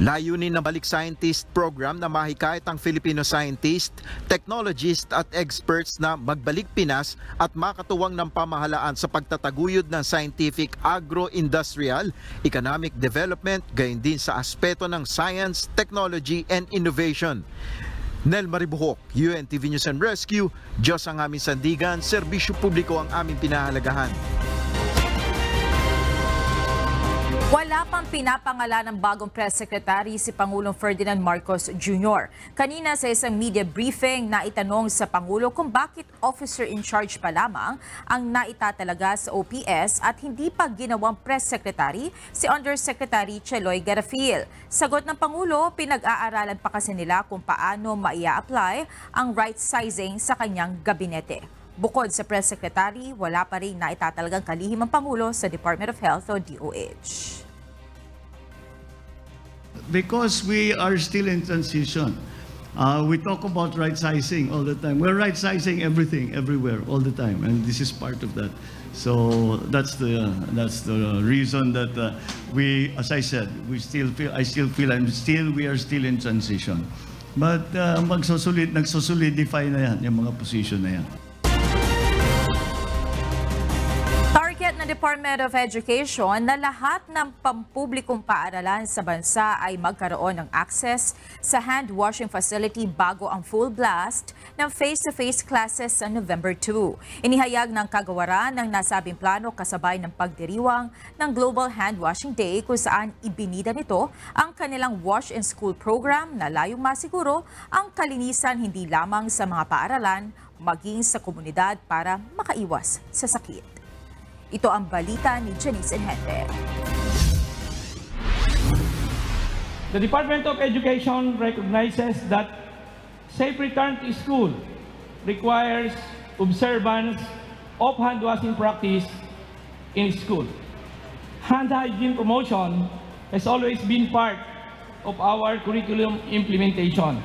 Layunin ng Balik Scientist Program na mahikayat ang Filipino scientist, technologist at experts na magbalik Pinas at makatuwang ng pamahalaan sa pagtataguyod ng scientific, agro-industrial, economic development, gayon din sa aspeto ng science, technology and innovation. Nel Maribohok, U N T V News and Rescue, Diyos ang aming sandigan, serbisyo publiko ang aming pinahalagahan. Wala pang pinapangala ng bagong press secretary si Pangulong Ferdinand Marcos Junior Kanina sa isang media briefing, naitanong sa Pangulo kung bakit officer in charge pa lamang ang naitatalaga sa O P S at hindi pa ginawang press secretary si Undersecretary Cheloy Garafil. Sagot ng Pangulo, pinag-aaralan pa kasi nila kung paano maia-apply ang right sizing sa kanyang gabinete. Bukod sa press secretary, wala pa rin naitatalagang kalihim ang Pangulo sa Department of Health o D O H. Because we are still in transition, uh, we talk about right-sizing all the time. We're right-sizing everything, everywhere, all the time, and this is part of that. So that's the uh, that's the reason that uh, we, as I said, we still feel I still feel I'm still we are still in transition. But uh, magsusulit, nagsusolidify na yan yung mga position na yan. Ng Department of Education na lahat ng pampublikong paaralan sa bansa ay magkaroon ng access sa hand-washing facility bago ang full blast ng face-to-face classes sa November two. Inihayag ng kagawaran ng nasabing plano kasabay ng pagdiriwang ng Global Handwashing Day kung saan ibinida nito ang kanilang Wash in School program na layong masiguro ang kalinisan hindi lamang sa mga paaralan maging sa komunidad para makaiwas sa sakit. Ito ang balita ni Janice Enhente. The Department of Education recognizes that safe return to school requires observance of hand-washing practice in school. Hand hygiene promotion has always been part of our curriculum implementation.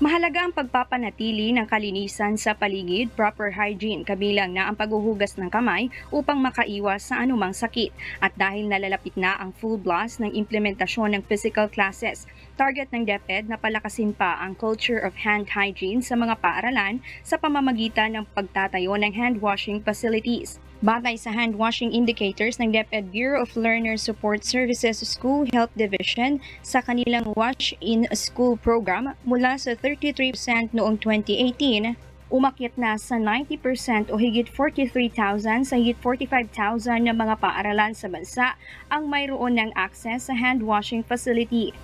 Mahalaga ang pagpapanatili ng kalinisan sa paligid, proper hygiene, kabilang na ang paghuhugas ng kamay upang makaiwas sa anumang sakit. At dahil nalalapit na ang full blast ng implementasyon ng physical classes, target ng DepEd na palakasin pa ang culture of hand hygiene sa mga paaralan sa pamamagitan ng pagtatayo ng hand-washing facilities. Batay sa hand-washing indicators ng DepEd Bureau of Learner Support Services School Health Division sa kanilang Wash in School program, mula sa thirty-three percent noong twenty eighteen, umakyat na sa ninety percent o higit forty-three thousand sa higit forty-five thousand na mga paaralan sa bansa ang mayroon ng access sa hand-washing facility.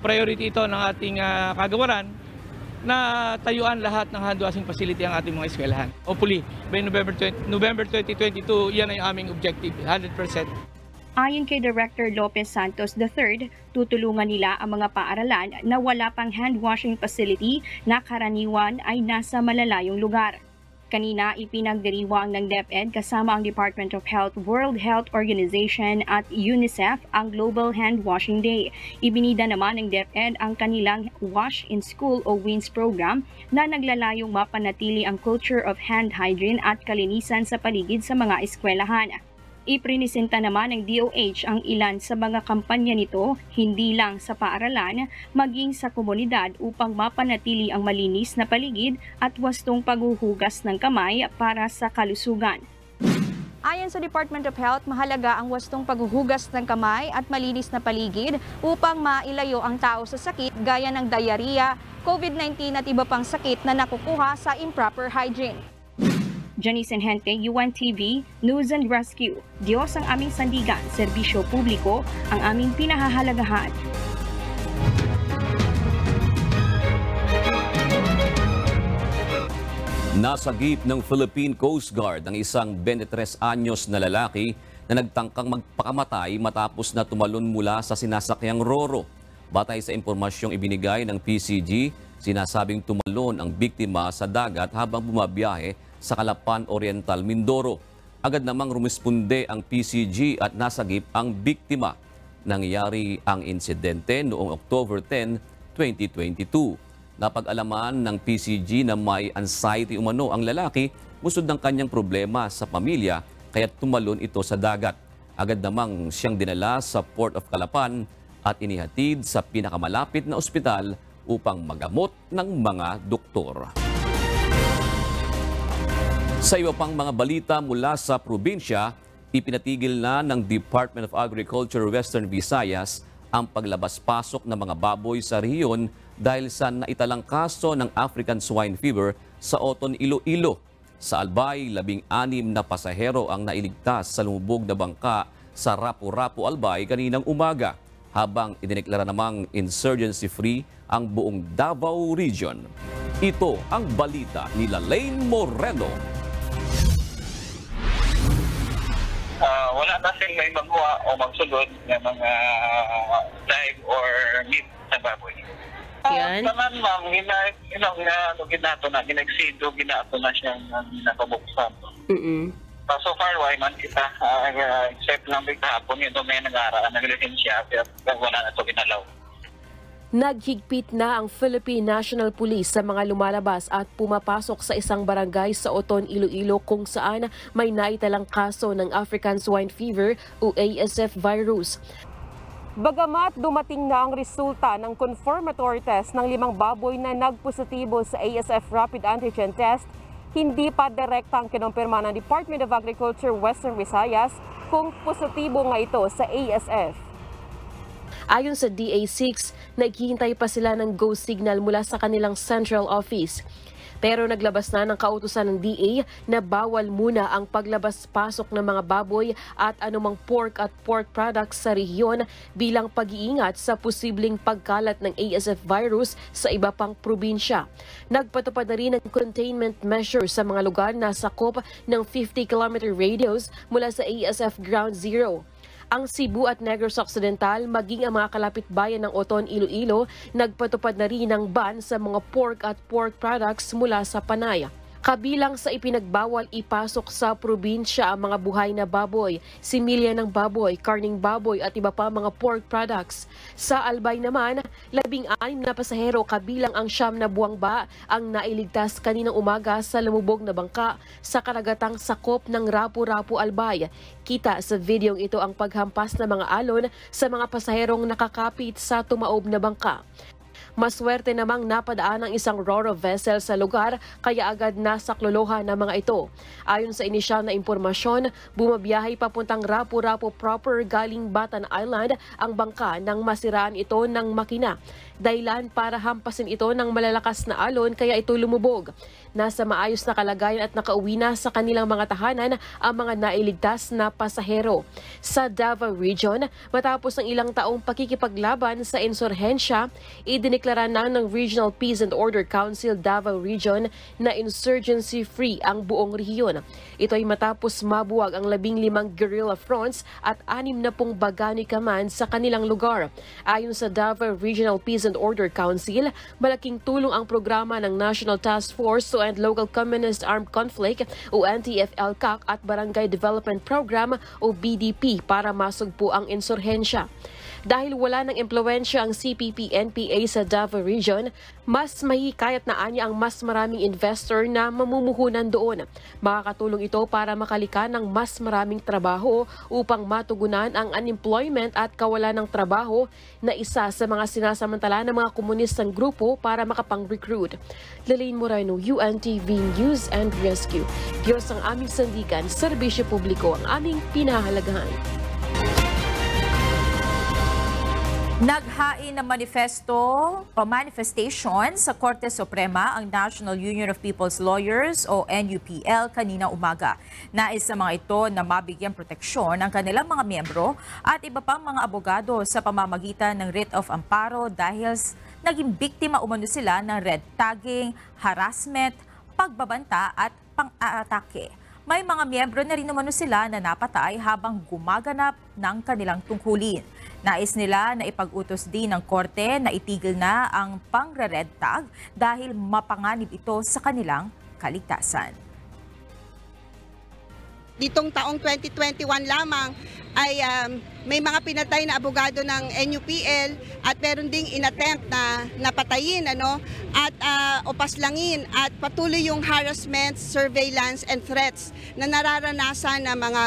Priority ito ng ating uh, kagawaran na tayuan lahat ng hand-washing facility ang ating mga eskwelahan. Hopefully, by November twenty twenty-two, yan ay aming objective, one hundred percent. Ayon kay Director Lopez Santos the third, tutulungan nila ang mga paaralan na wala pang hand-washing facility na karaniwan ay nasa malalayong lugar. Kanina, ipinagdiriwang ng DepEd kasama ang Department of Health, World Health Organization at UNICEF ang Global Hand Washing Day. Ibinida naman ng DepEd ang kanilang Wash in School o WINS program na naglalayong mapanatili ang culture of hand hygiene at kalinisan sa paligid sa mga eskwelahan. Iprinisenta naman ng D O H ang ilan sa mga kampanya nito, hindi lang sa paaralan, maging sa komunidad upang mapanatili ang malinis na paligid at wastong paghuhugas ng kamay para sa kalusugan. Ayon sa Department of Health, mahalaga ang wastong paghuhugas ng kamay at malinis na paligid upang mailayo ang tao sa sakit gaya ng diarrhea, COVID nineteen at iba pang sakit na nakukuha sa improper hygiene. Janice Enhente, U N T V, News and Rescue. Diyos ang aming sandigan, serbisyo publiko ang aming pinahahalagahan. Nasagip ng Philippine Coast Guard ang isang twenty-tres anyos na lalaki na nagtangkang magpakamatay matapos na tumalon mula sa sinasakyang Roro. Batay sa impormasyong ibinigay ng P C G, sinasabing tumalon ang biktima sa dagat habang bumabiyahe sa Calapan Oriental, Mindoro. Agad namang rumisponde ang P C G at nasagip ang biktima. Nangyari ang insidente noong October tenth, twenty twenty-two. Napag-alaman ng P C G na may anxiety umano ang lalaki musod ng kanyang problema sa pamilya kaya tumalon ito sa dagat. Agad namang siyang dinala sa Port of Calapan at inihatid sa pinakamalapit na ospital upang magamot ng mga doktor. Sa iba pang mga balita mula sa probinsya, ipinatigil na ng Department of Agriculture Western Visayas ang paglabas-pasok ng mga baboy sa rehiyon dahil sa naitalang kaso ng African swine fever sa Oton, Iloilo. Sa Albay, labing anim na pasahero ang nailigtas sa lumubog na bangka sa Rapu-Rapu, Albay kaninang umaga, habang idineklara namang insurgency-free ang buong Davao Region. Ito ang balita ni Lalaine Moreno. Uh, wala kasing may magawa o magsulod ng mga uh, live or meat na baboy. Uh, Yan? Taman lang, ginato na, ginagsido, ginato na siyang nakabuksan. Mm-mm. Uh, so far, why man kita, uh, uh, except lang kahapon, ito may nag-aaraan, naglitin siya, pero wala na ito ginalaw. Naghigpit na ang Philippine National Police sa mga lumalabas at pumapasok sa isang barangay sa Oton, Iloilo kung saan may naitalang kaso ng African Swine Fever o A S F virus. Bagamat dumating na ang resulta ng confirmatory test ng limang baboy na nagpositibo sa A S F rapid antigen test, hindi pa direktang kinumpirma ng Department of Agriculture Western Visayas kung positibo nga ito sa A S F. Ayon sa D A six, naghihintay pa sila ng go signal mula sa kanilang central office. Pero naglabas na ng kautusan ng D A na bawal muna ang paglabas-pasok ng mga baboy at anumang pork at pork products sa rehiyon bilang pag-iingat sa posibleng pagkalat ng A S F virus sa iba pang probinsya. Nagpatupad na rin ng containment measures sa mga lugar na sakop ng fifty kilometer radius mula sa A S F Ground Zero. Ang Cebu at Negros Occidental, maging ang mga kalapit bayan ng Oton, Iloilo, nagpatupad na rin ng ban sa mga pork at pork products mula sa Panay. Kabilang sa ipinagbawal ipasok sa probinsya ang mga buhay na baboy, similya ng baboy, karning baboy at iba pa mga pork products. Sa Albay naman, labing anim na pasahero kabilang ang siyam na buwangba ang nailigtas kaninang umaga sa lumubog na bangka sa karagatang sakop ng Rapu-Rapu, Albay. Kita sa videong ito ang paghampas ng mga alon sa mga pasaherong nakakapit sa tumaob na bangka. Maswerte namang napadaan ang isang ro-ro vessel sa lugar kaya agad nasaklolohan ng mga ito. Ayon sa inisyal na impormasyon, bumabiyahe papuntang Rapu-Rapu proper galing Batan Island ang bangka nang masiraan ito ng makina. Dahilan para hampasin ito ng malalakas na alon kaya ito lumubog. Nasa maayos na kalagayan at nakauwi na sa kanilang mga tahanan ang mga nailigtas na pasahero. Sa Davao Region, matapos ng ilang taong pakikipaglaban sa insurhensya, idinikla na ng Regional Peace and Order Council Davao Region na insurgency-free ang buong rehiyon. Ito ay matapos mabuwag ang labing limang guerrilla fronts at anim na pong Bagani Command sa kanilang lugar. Ayon sa Davao Regional Peace and Order Council, malaking tulong ang programa ng National Task Force to End Local Communist Armed Conflict o N T F L C A C at Barangay Development Program o B D P para masugpo ang insurhensya. Dahil wala ng impluwensya ang C P P N P A sa Davao Region, mas mahikayat na anya ang mas maraming investor na mamumuhunan doon. Makakatulong ito para makalikan ng mas maraming trabaho upang matugunan ang unemployment at kawalan ng trabaho na isa sa mga sinasamantala ng mga komunistang grupo para makapang-recruit. Lalaine Moreno, U N T V News and Rescue. Diyos ang aming sandigan, serbisyo publiko ang aming pinahalagahan. Naghain ng manifesto o manifestation sa Korte Suprema ang National Union of People's Lawyers o N U P L kanina umaga. Nais sa mga ito na mabigyan proteksyon ang kanilang mga miyembro at iba pang mga abogado sa pamamagitan ng writ of amparo dahil naging biktima umano sila ng red tagging, harassment, pagbabanta at pang-aatake. May mga miyembro na rin umano sila na napatay habang gumaganap ng kanilang tungkulin. Nais nila na ipag-utos din ng korte na itigil na ang pangre-red tag dahil mapanganib ito sa kanilang kaligtasan. Ditong taong twenty twenty-one lamang ay um, may mga pinatay na abogado ng N U P L at meron ding inattempt na napatayin ano at uh, opaslangin at patuloy yung harassment, surveillance and threats na nararanasan ng mga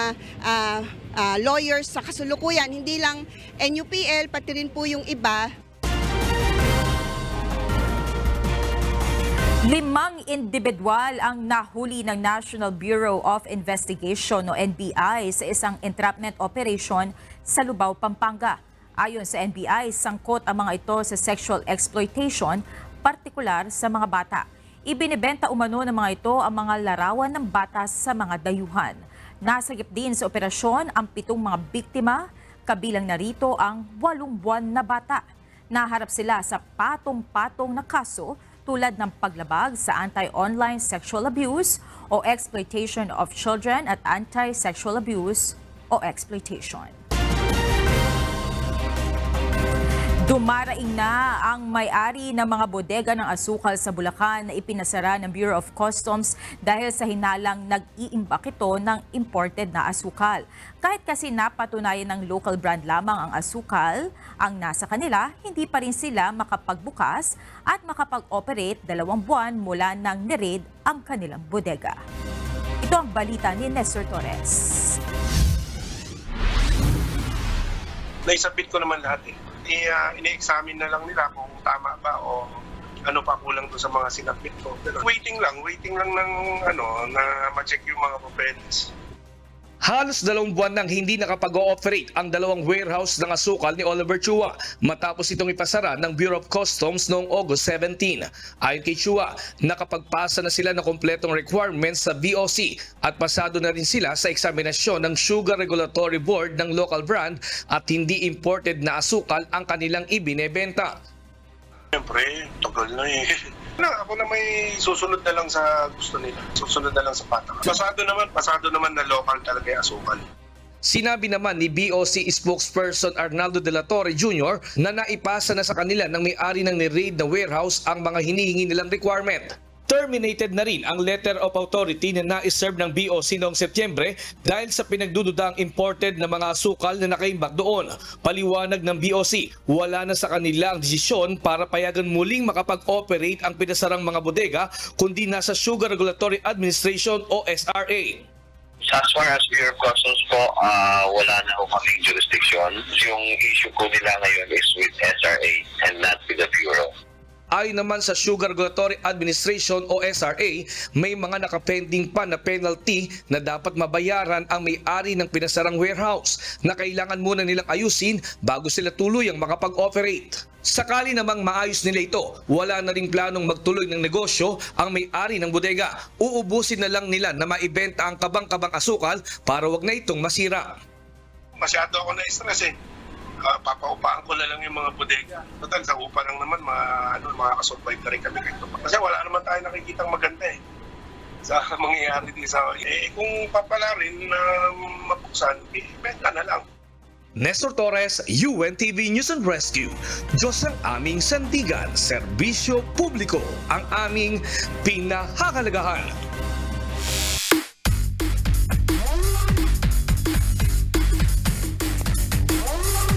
uh, uh, lawyers sa kasulukuyan, hindi lang N U P L pati rin po yung iba. Limang individual ang nahuli ng National Bureau of Investigation o N B I sa isang entrapment operation sa Lubao, Pampanga. Ayon sa N B I, sangkot ang mga ito sa sexual exploitation, partikular sa mga bata. Ibinebenta umano ng mga ito ang mga larawan ng bata sa mga dayuhan. Nasagip din sa operasyon ang pitong mga biktima, kabilang narito ang walong buwan na bata. Naharap sila sa patong-patong na kaso tulad ng paglabag sa Anti-Online Sexual Abuse o Exploitation of Children at Anti-Sexual Abuse o Exploitation. Dumaraing na ang may-ari ng mga bodega ng asukal sa Bulacan na ipinasara ng Bureau of Customs dahil sa hinalang nag-iimbak ito ng imported na asukal. Kahit kasi napatunayan ng local brand lamang ang asukal, ang nasa kanila, hindi pa rin sila makapagbukas at makapag-operate dalawang buwan mula nang ni-raid ang kanilang bodega. Ito ang balita ni Nestor Torres. Naisabit ko naman lahat eh. Uh, ini-examine na lang nila kung tama ba o ano pa kulang doon sa mga sinabit ko. Pero waiting lang, waiting lang ng ano, na ma-check yung mga properties. Halos dalawang buwan nang hindi nakapag-ooperate ang dalawang warehouse ng asukal ni Oliver Chua matapos itong ipasara ng Bureau of Customs noong August seventeen. Ayon kay Chua, nakapagpasa na sila ng kompletong requirements sa B O C at pasado na rin sila sa eksaminasyon ng Sugar Regulatory Board ng local brand at hindi imported na asukal ang kanilang ibinebenta. Siyempre, tagal na eh. Na, ako na may susunod na lang sa gusto nila. Susunod na lang sa patak. Pasado naman, pasado naman na local talaga yung asukal. Sinabi naman ni B O C spokesperson Arnaldo De La Torre Junior na naipasa na sa kanila ng may-ari ng ni-raid na warehouse ang mga hinihingi nilang requirement. Terminated na rin ang letter of authority na naiserve ng B O C noong Setyembre dahil sa pinagdududaang imported na mga asukal na nakaimbak doon. Paliwanag ng B O C, wala na sa kanila ang desisyon para payagan muling makapag-operate ang pinasarang mga bodega kundi nasa Sugar Regulatory Administration o S R A. As far as Bureau of Customs po, uh, wala na po kaming jurisdiction. Yung issue ko nila ngayon is with S R A and not with the Bureau. Ay naman sa Sugar Regulatory Administration o S R A, may mga nakapending pa na penalty na dapat mabayaran ang may-ari ng pinasarang warehouse na kailangan muna nilang ayusin bago sila tuluyang makapag-operate. Sakali namang maayos nila ito, wala na rin planong magtuloy ng negosyo ang may-ari ng bodega. Uubusin na lang nila na maibenta ang kabang-kabang asukal para wag na itong masira. Masyado ako na-stress eh. Uh, papaupahan ko na lang yung mga bodega. Total, sa upa lang naman, mga, ano, mga kasurvive na rin kami rito. Kasi wala naman tayo nakikitang maganda eh. Sa mangyayari din sa... Eh, kung papala rin na uh, mapuksan, eh, benta na lang. Nestor Torres, U N T V News and Rescue. Diyos ang aming sandigan, serbisyo publiko ang aming pinahahalagahan.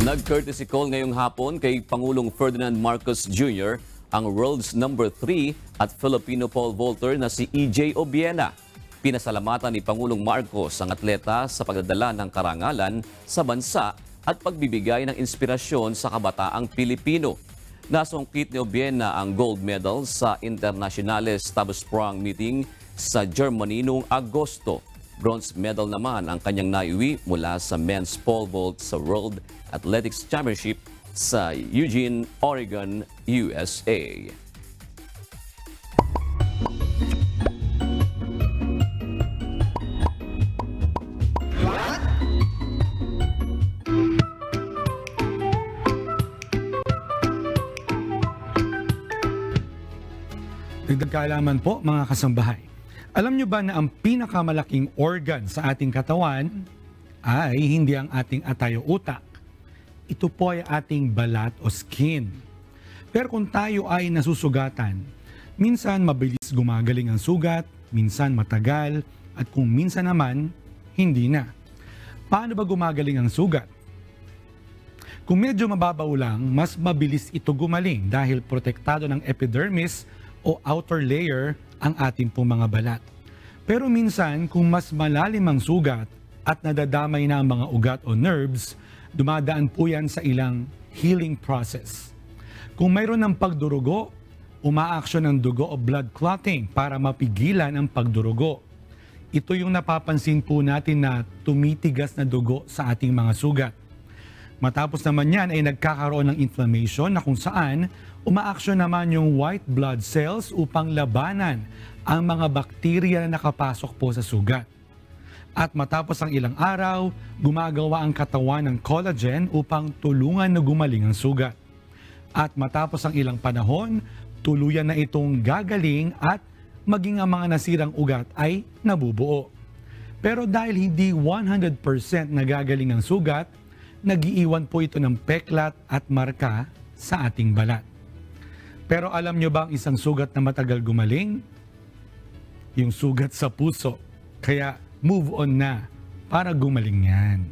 Nag-courtesy call ngayong hapon kay Pangulong Ferdinand Marcos Junior ang world's number three at Filipino pole vaulter na si E J Obiena. Pinasalamatan ni Pangulong Marcos ang atleta sa pagdadala ng karangalan sa bansa at pagbibigay ng inspirasyon sa kabataang Pilipino. Nasungkit ni Obiena ang gold medal sa Internationales Stabsprung Meeting sa Germany noong Agosto. Bronze medal naman ang kanyang naiwi mula sa men's pole vault sa World Athletics Championship sa Eugene, Oregon, U S A. Dagdag kaalaman po mga kasambahay. Alam nyo ba na ang pinakamalaking organ sa ating katawan ay hindi ang ating atay o utak? Ito po ay ating balat o skin. Pero kung tayo ay nasusugatan, minsan mabilis gumagaling ang sugat, minsan matagal, at kung minsan naman, hindi na. Paano ba gumagaling ang sugat? Kung medyo mababaw lang, mas mabilis ito gumaling dahil protektado ng epidermis o outer layer ang ating pong mga balat. Pero minsan, kung mas malalim ang sugat at nadadamay na ang mga ugat o nerves, dumadaan po yan sa ilang healing process. Kung mayroon ng pagdurugo, umaaksyon ng dugo o blood clotting para mapigilan ang pagdurugo. Ito yung napapansin po natin na tumitigas na dugo sa ating mga sugat. Matapos naman yan ay nagkakaroon ng inflammation na kung saan umaaksyon naman yung white blood cells upang labanan ang mga bakterya na nakapasok po sa sugat. At matapos ang ilang araw, gumagawa ang katawan ng collagen upang tulungan na gumaling ang sugat. At matapos ang ilang panahon, tuluyan na itong gagaling at maging ang mga nasirang ugat ay nabubuo. Pero dahil hindi one hundred percent nagagaling ang sugat, nag-iiwan po ito ng peklat at marka sa ating balat. Pero alam nyo ba ang isang sugat na matagal gumaling? Yung sugat sa puso. Kaya move on na para gumaling yan.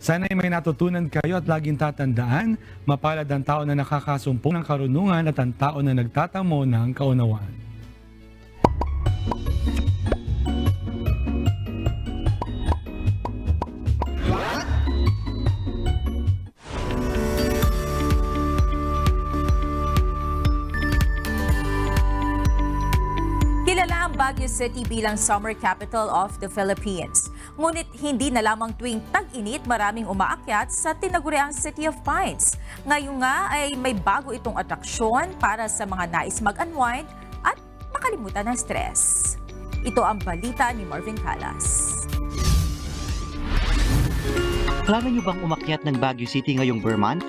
Sana ay may natutunan kayo at laging tatandaan, mapalad ang tao na nakakasumpong ng karunungan at ang tao na nagtatamo ng kaunawaan. Baguio City bilang summer capital of the Philippines. Ngunit hindi na lamang tuwing tag-init maraming umaakyat sa tinaguriang City of Pines. Ngayon nga ay may bago itong atraksyon para sa mga nais mag-unwind at makalimutan ng stress. Ito ang balita ni Marvin Calas. Plano nyo bang umakyat ng Baguio City ngayong Vermont?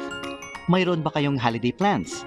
Mayroon ba kayong holiday plans?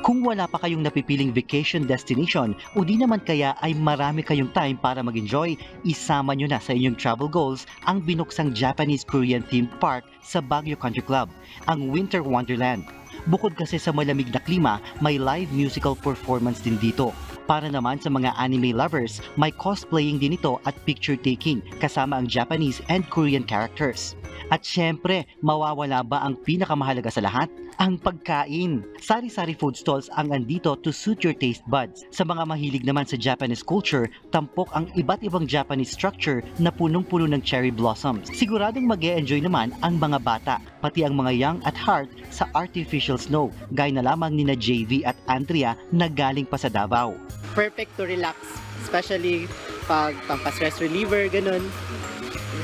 Kung wala pa kayong napipiling vacation destination o di naman kaya ay marami kayong time para mag-enjoy, isama nyo na sa inyong travel goals ang binuksang Japanese-Korean themed park sa Baguio Country Club, ang Winter Wonderland. Bukod kasi sa malamig na klima, may live musical performance din dito. Para naman sa mga anime lovers, may cosplaying din ito at picture-taking kasama ang Japanese and Korean characters. At syempre, mawawala ba ang pinakamahalaga sa lahat? Ang pagkain! Sari-sari food stalls ang andito to suit your taste buds. Sa mga mahilig naman sa Japanese culture, tampok ang iba't ibang Japanese structure na punong-puno ng cherry blossoms. Siguradong mag-e-enjoy naman ang mga bata, pati ang mga young at heart sa artificial snow, gaya na lamang nina J V at Andrea na galing pa sa Davao. Perfect to relax, especially pag pampa-stress reliever, ganun.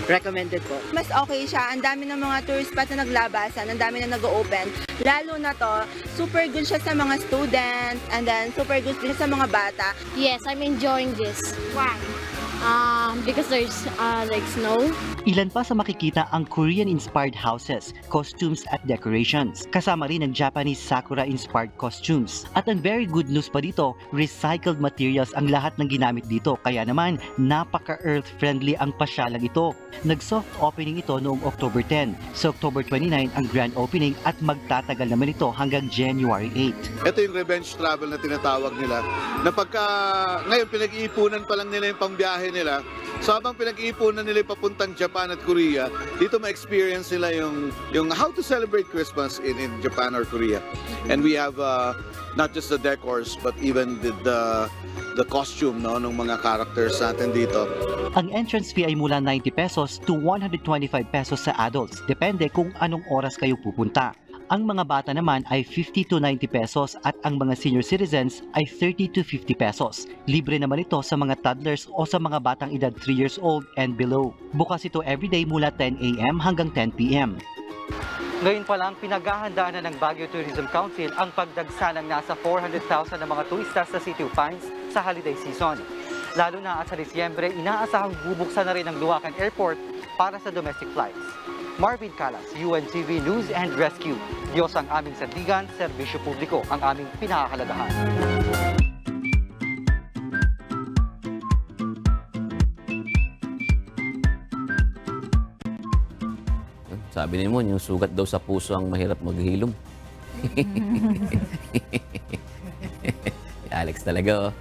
Recommended po. Mas okay siya. Ang dami ng mga tourist spot na naglabasan, ang dami na nag-open. Lalo na to, super good siya sa mga students and then super good din sa mga bata. Yes, I'm enjoying this. Why? Um, because there's uh, like snow. Ilan pa sa makikita ang Korean-inspired houses, costumes at decorations. Kasama rin ang Japanese sakura-inspired costumes. At ang very good news pa dito, recycled materials ang lahat ng ginamit dito. Kaya naman, napaka-earth-friendly ang pasyalang ito. Nag-soft opening ito noong October tenth. So October twenty-ninth ang grand opening at magtatagal naman ito hanggang January eighth. Ito yung revenge travel na tinatawag nila. Na pagka ngayon pinag-iipunan pa lang nila yung pangbiyahe nila, so habang pinag-iipunan nila yung papuntang Japan, at Korea, dito ma-experience nila yung, yung how to celebrate Christmas in, in Japan or Korea. And we have uh, not just the decors but even the, the, the costume no, ng mga characters natin dito. Ang entrance fee ay mula ninety pesos to one hundred twenty-five pesos sa adults, depende kung anong oras kayo pupunta. Ang mga bata naman ay fifty to ninety pesos at ang mga senior citizens ay thirty to fifty pesos. Libre naman ito sa mga toddlers o sa mga batang edad three years old and below. Bukas ito everyday mula ten a m hanggang ten p m Ngayon pa lang, pinaghahandaan na ng Baguio Tourism Council ang pagdagsalang nasa four hundred thousand na mga turista sa City of Pines sa holiday season. Lalo na at sa Disyembre, inaasahang bubuksan na rin ang Luacan Airport para sa domestic flights. Marvin Calas, U N T V News and Rescue. Diyos ang aming sandigan, serbisyo publiko ang aming pinakahalagahan. Sabi ni Mon, yung sugat daw sa puso ang mahirap maghilom. Alex talaga, oh.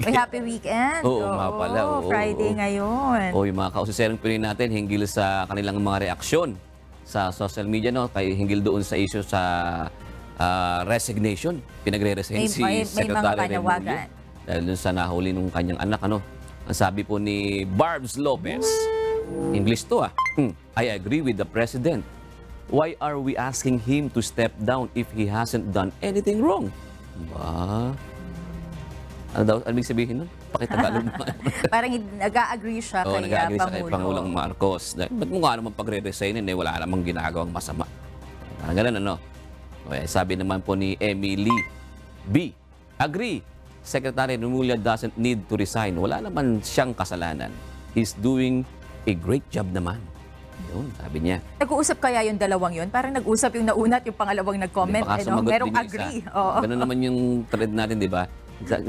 May happy weekend. Oo, oo, oo pala. Oo, Friday oo. Ngayon. Oo, yung mga kaususerong Pinoy natin, hinggil sa kanilang mga reaksyon sa social media, no? Kay, hinggil doon sa issue sa uh, resignation. Pinagre-resign si may, Secretary Remulla. Dahil doon sa nahuli ng kanyang anak, ano? Ang sabi po ni Barbs Lopez. English to, ah. Hmm. I agree with the President. Why are we asking him to step down if he hasn't done anything wrong? Ba? Ano daw, ano sabihin nun? Pakitagalog mo. Parang nag-a-agree siya oh, kay Pangulo. Sa kay Pangulong Marcos. Dahil, ba't mo nga naman pagre-resignin eh, wala namang ginagawang masama. Parang ganun, ano? Okay, sabi naman po ni Emily B. Agree. Secretary Remulla doesn't need to resign. Wala naman siyang kasalanan. He's doing a great job naman. Yun, sabi niya. Nag-uusap kaya yung dalawang yun? Parang nag-uusap yung nauna at yung pangalawang nag-comment. Eh, no? Merong agree. Oh. Ganun naman yung thread natin, di ba?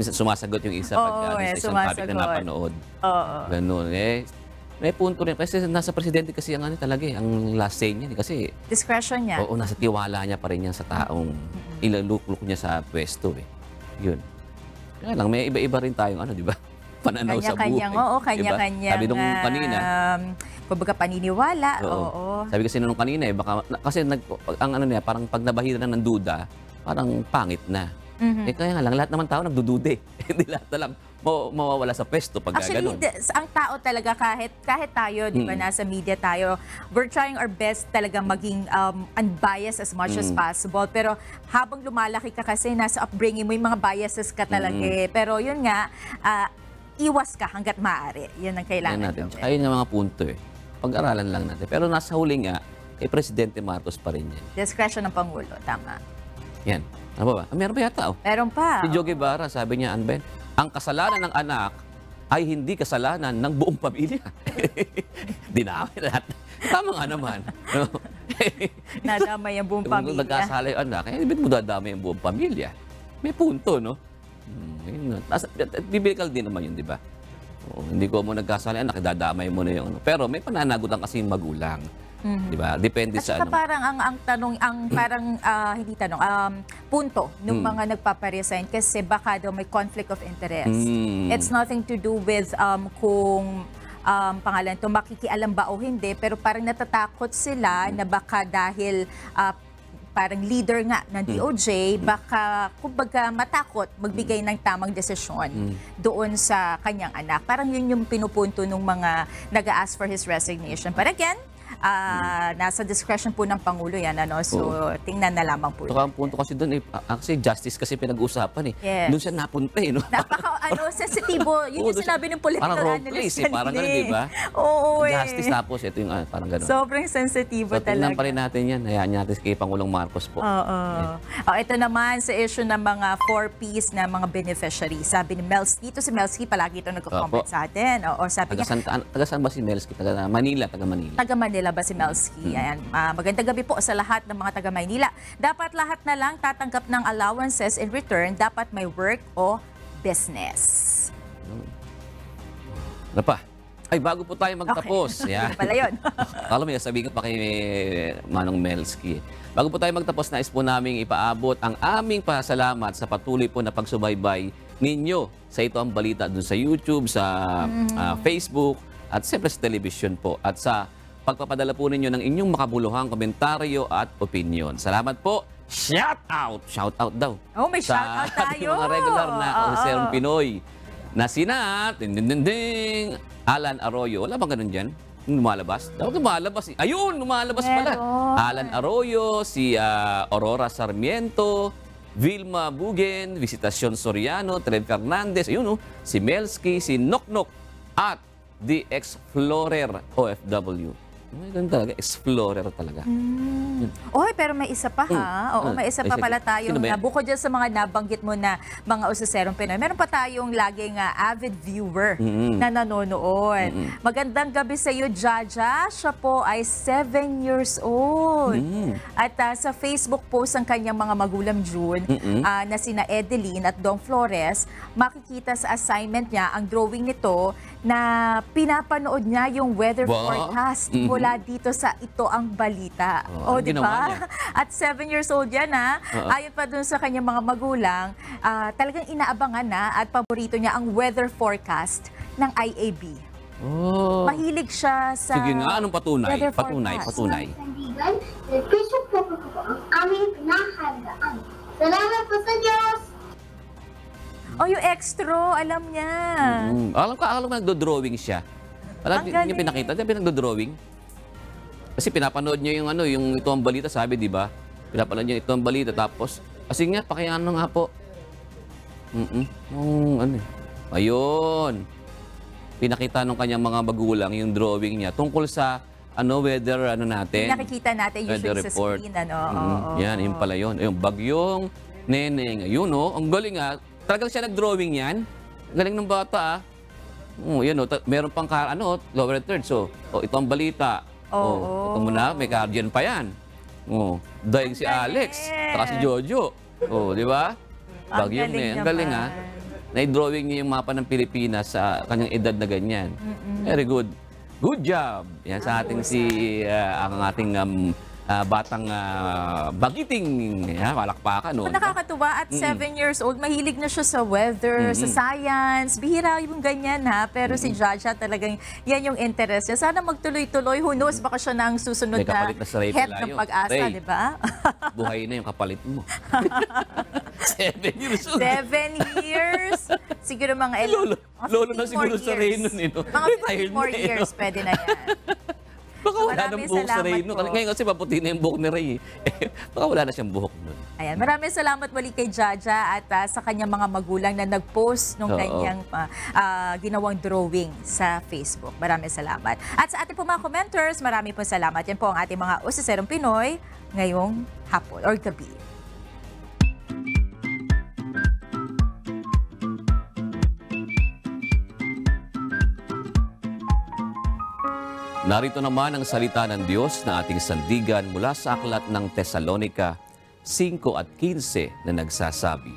Sumasagot yung isa pag oh, eh, isang sumasagot. Topic na napanood. Oh. Ganun. Eh, may punto rin. Kasi nasa presidente kasi ang ano talaga eh, ang last say niya. Kasi, discretion niya. Oo, nasa tiwala niya pa rin niya sa taong ilalukluk niya sa pwesto eh. Yun. Kaya lang, may iba-iba rin tayong ano, di ba? Pananaw kanya, sa buhay. Kanya-kanyang, oo, kanya-kanyang. Sabi nung kanina. Um, kumbaga paniniwala, oo. oo. Sabi kasi nung kanina eh, baka, kasi nag, ang ano niya, parang pag nabahira na ng duda, parang pangit na. Mm-hmm. Eh kaya nga lang, lahat naman tao nagdudude. Hindi lahat na lang mawawala sa pwesto pag gano'n. Actually, ang tao talaga, kahit, kahit tayo, di ba, mm. nasa media tayo, we're trying our best talaga maging um, unbiased as much mm. as possible. Pero habang lumalaki ka kasi, nasa upbringing mo, yung mga biases ka talaga mm. eh. Pero yun nga, uh, iwas ka hanggat maaari. Yun ang kailangan natin. Ayun ang mga punto eh. Pag-aralan lang natin. Pero nasa huli nga, eh, Presidente Marcos pa rin yan. Discretion ng Pangulo, tama. Yan. Ano ba ba? Ah, meron ba yata? Oh. Meron pa. Si Joe Guevara, sabi niya, Anben, ang kasalanan ng anak ay hindi kasalanan ng buong pamilya. Di namin lahat. Tama nga naman. No? Nadamay ang buong pamilya. Kung nagkasala yung anak, eh, ibig mo dadamay ang buong pamilya. May punto, no? Hmm, biblical din naman yun, di ba? Oo, hindi ko mo nagkasala yung anak, dadamay mo na yung ano. Pero may pananagutan kasi yung magulang. Mm-hmm. 'Di ba? Depende at sa ano. Parang ang ang tanong ang parang uh, hindi tanong, um punto ng mm. mga nagpapa-resign kasi baka daw may conflict of interest. Mm. It's nothing to do with um kung um pangalan to makikialam ba o hindi, pero parang natatakot sila mm. na baka dahil uh, parang leader nga ng D O J, baka kumbaga matakot magbigay ng tamang desisyon doon sa kanyang anak. Parang yun yung pinupunto ng mga nag-a-ask for his resignation. But again, Uh, nasa discretion po ng Pangulo yan, ano? So, oh. tingnan na lamang po. So, ang punto kasi doon, eh, actually, justice kasi pinag-uusapan eh. Yes. Doon siya napunta eh, no? Napaka, ano, sensitibo. Yun yung sinabi ng political analyst. Parang role place eh, parang gano'n, di ba? Oo eh. Justice tapos, ito yung ah, parang gano'n. Sobrang sensitibo so, talaga. So, tingnan pa rin natin yan. Hayaan natin kay Pangulong Marcos po. Oo. Oh, oh. oh, ito naman, sa issue ng mga four Ps na mga beneficiary. Sabi ni Melsky, ito si Melsky, palagi ito nagko-comment oh, sa atin. O, o sabi taga niya. Saan, taga saan ba si Melsky? Taga Manila, taga Manila. Taga Manila ba si Melsky? Ayan. Uh, magandang gabi po sa lahat ng mga taga-Maynila. Dapat lahat na lang tatanggap ng allowances in return. Dapat may work o business. Ano pa? Ay, bago po tayo magtapos. Okay. Yan. Pala yun. Alam mo, sabi ko pa kay Manong Melsky. Bago po tayo magtapos, nais po namin ipaabot ang aming pasalamat sa patuloy po na pagsubaybay ninyo sa Ito Ang Balita dun sa YouTube, sa mm. uh, Facebook, at siyempre sa television po. At sa pagpapadala po ninyo ng inyong makabuluhang komentaryo at opinion. Salamat po. Shout out! Shout out daw. Oh, may shout out tayo. Sa mga regular na Kausayang Pinoy. Na sina, ding, ding, ding, Alan Arroyo. Wala bang ganun dyan? Lumalabas? Dapat lumalabas. Ayun, lumalabas pala. Alan Arroyo, si uh, Aurora Sarmiento, Vilma Bugen, Visitacion Soriano, Trev Fernandez, ayun, oh, si Melsky, si Noknok, at The Explorer O F W. May ganda talaga, explorer talaga. Mm. Oy, pero may isa pa ha. Oo, may isa pa pala tayong nabukod dyan sa mga nabanggit mo na mga ususerong Pinoy. Meron pa tayong laging uh, avid viewer mm-hmm. na nanonood. Mm-hmm. Magandang gabi sa iyo, Jaja. Siya po ay seven years old. Mm-hmm. At uh, sa Facebook post ng kanyang mga magulang June, mm-hmm. uh, na sina Edeline at Dong Flores, makikita sa assignment niya ang drawing nito na pinapanood niya yung weather wow. forecast mm-hmm. mula dito sa Ito Ang Balita. Oh, oh, di ba? At seven years old yan, ha? Uh-huh. Ayon pa dun sa kanyang mga magulang, uh, talagang inaabangan na at paborito niya ang weather forecast ng I A B. Oh. Mahilig siya sa sige nga, anong patunay? Patunay, patunay. Sandigan, Christian Popo ko ang aming pinahandaan. Salamat po sa Diyos! Oh, yung extra, alam niya. Mm-hmm. Alam ko, alam ko nagdo-drawing siya. Alam niyo pinakita, siya pinagdo-drawing. Kasi pinapanood niya yung ano, yung Ito Ang Balita, sabi, di ba? Pinapanood niya Ito Ang Balita, tapos, kasi nga, pakiano nga po. Mm-mm. Oh, ano eh. Ayun. Pinakita nung kanyang mga magulang yung drawing niya tungkol sa, ano, weather, ano natin. Nakikita natin usually sa screen, ano. Mm-hmm. Oh, yan, yun pala yun. Yung bagyong neneng. Ayun, oh. Ang galing, ah. Talagang siya nag-drawing yan. Galing ng bata, ah. Oh, yan, oh. Meron pang, ano, lower third. So, oh, Ito Ang Balita. Oh, oh. Ito muna, may guardian pa yan. Oh, dahil si Alex, saka si Jojo. Oh, di ba? Bagyong na yan. Ang galing, ha? Naidrawing niya yung mapa ng Pilipinas sa kanyang edad na ganyan. Mm-mm. Very good. Good job! Yan sa ating si, uh, ang ating um, uh, batang uh, bagiting, yeah, malakpakan. No? Nakakatuwa, at mm -mm. seven years old, mahilig na siya sa weather, mm -mm. sa science. Bihira yung ganyan, ha? Pero mm -mm. si Jaja talagang yan yung interest niya. Sana magtuloy-tuloy. Who knows, baka siya na ang susunod na head ng Pag-asa, di ba? Buhay na yung kapalit mo. Seven years old. Seven years? Siguro mga eleven. Lolo, oh, lolo na siguro years. Sa Reno nito. Mga fifty-four years, pwede na yan. Baka so, wala ng buhok sa Reno. Ngayon kasi maputi na yung buhok ni Ray. Baka wala na siyang buhok nun. Ayan, maraming salamat muli kay Jaja at uh, sa kanyang mga magulang na nag-post nung so, kanyang uh, uh, ginawang drawing sa Facebook. Maraming salamat. At sa ating po mga commenters, maraming po salamat. Yan po ang ating mga Usaserong Pinoy ngayong hapon or gabi. Narito naman ang salita ng Diyos na ating sandigan mula sa aklat ng Tesalonica five at fifteen na nagsasabi,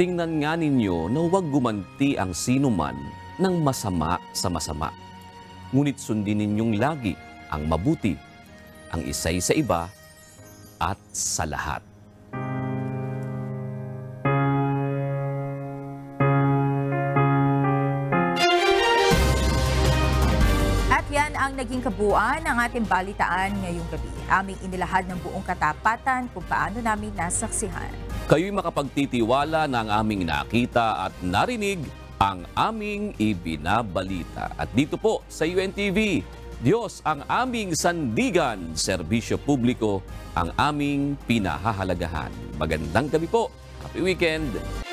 "Tingnan nga ninyo na huwag gumanti ang sinuman ng masama sa masama. Ngunit sundin ninyong lagi ang mabuti, ang isa'y sa iba at sa lahat." Naging kabuuan ang ating balitaan ngayong gabi. Aming inilahad ng buong katapatan kung paano namin nasaksihan. Kayo'y makapagtitiwala ng aming nakita at narinig ang aming ibinabalita. At dito po sa U N T V, Diyos ang aming sandigan, serbisyo publiko ang aming pinahahalagahan. Magandang gabi po. Happy weekend!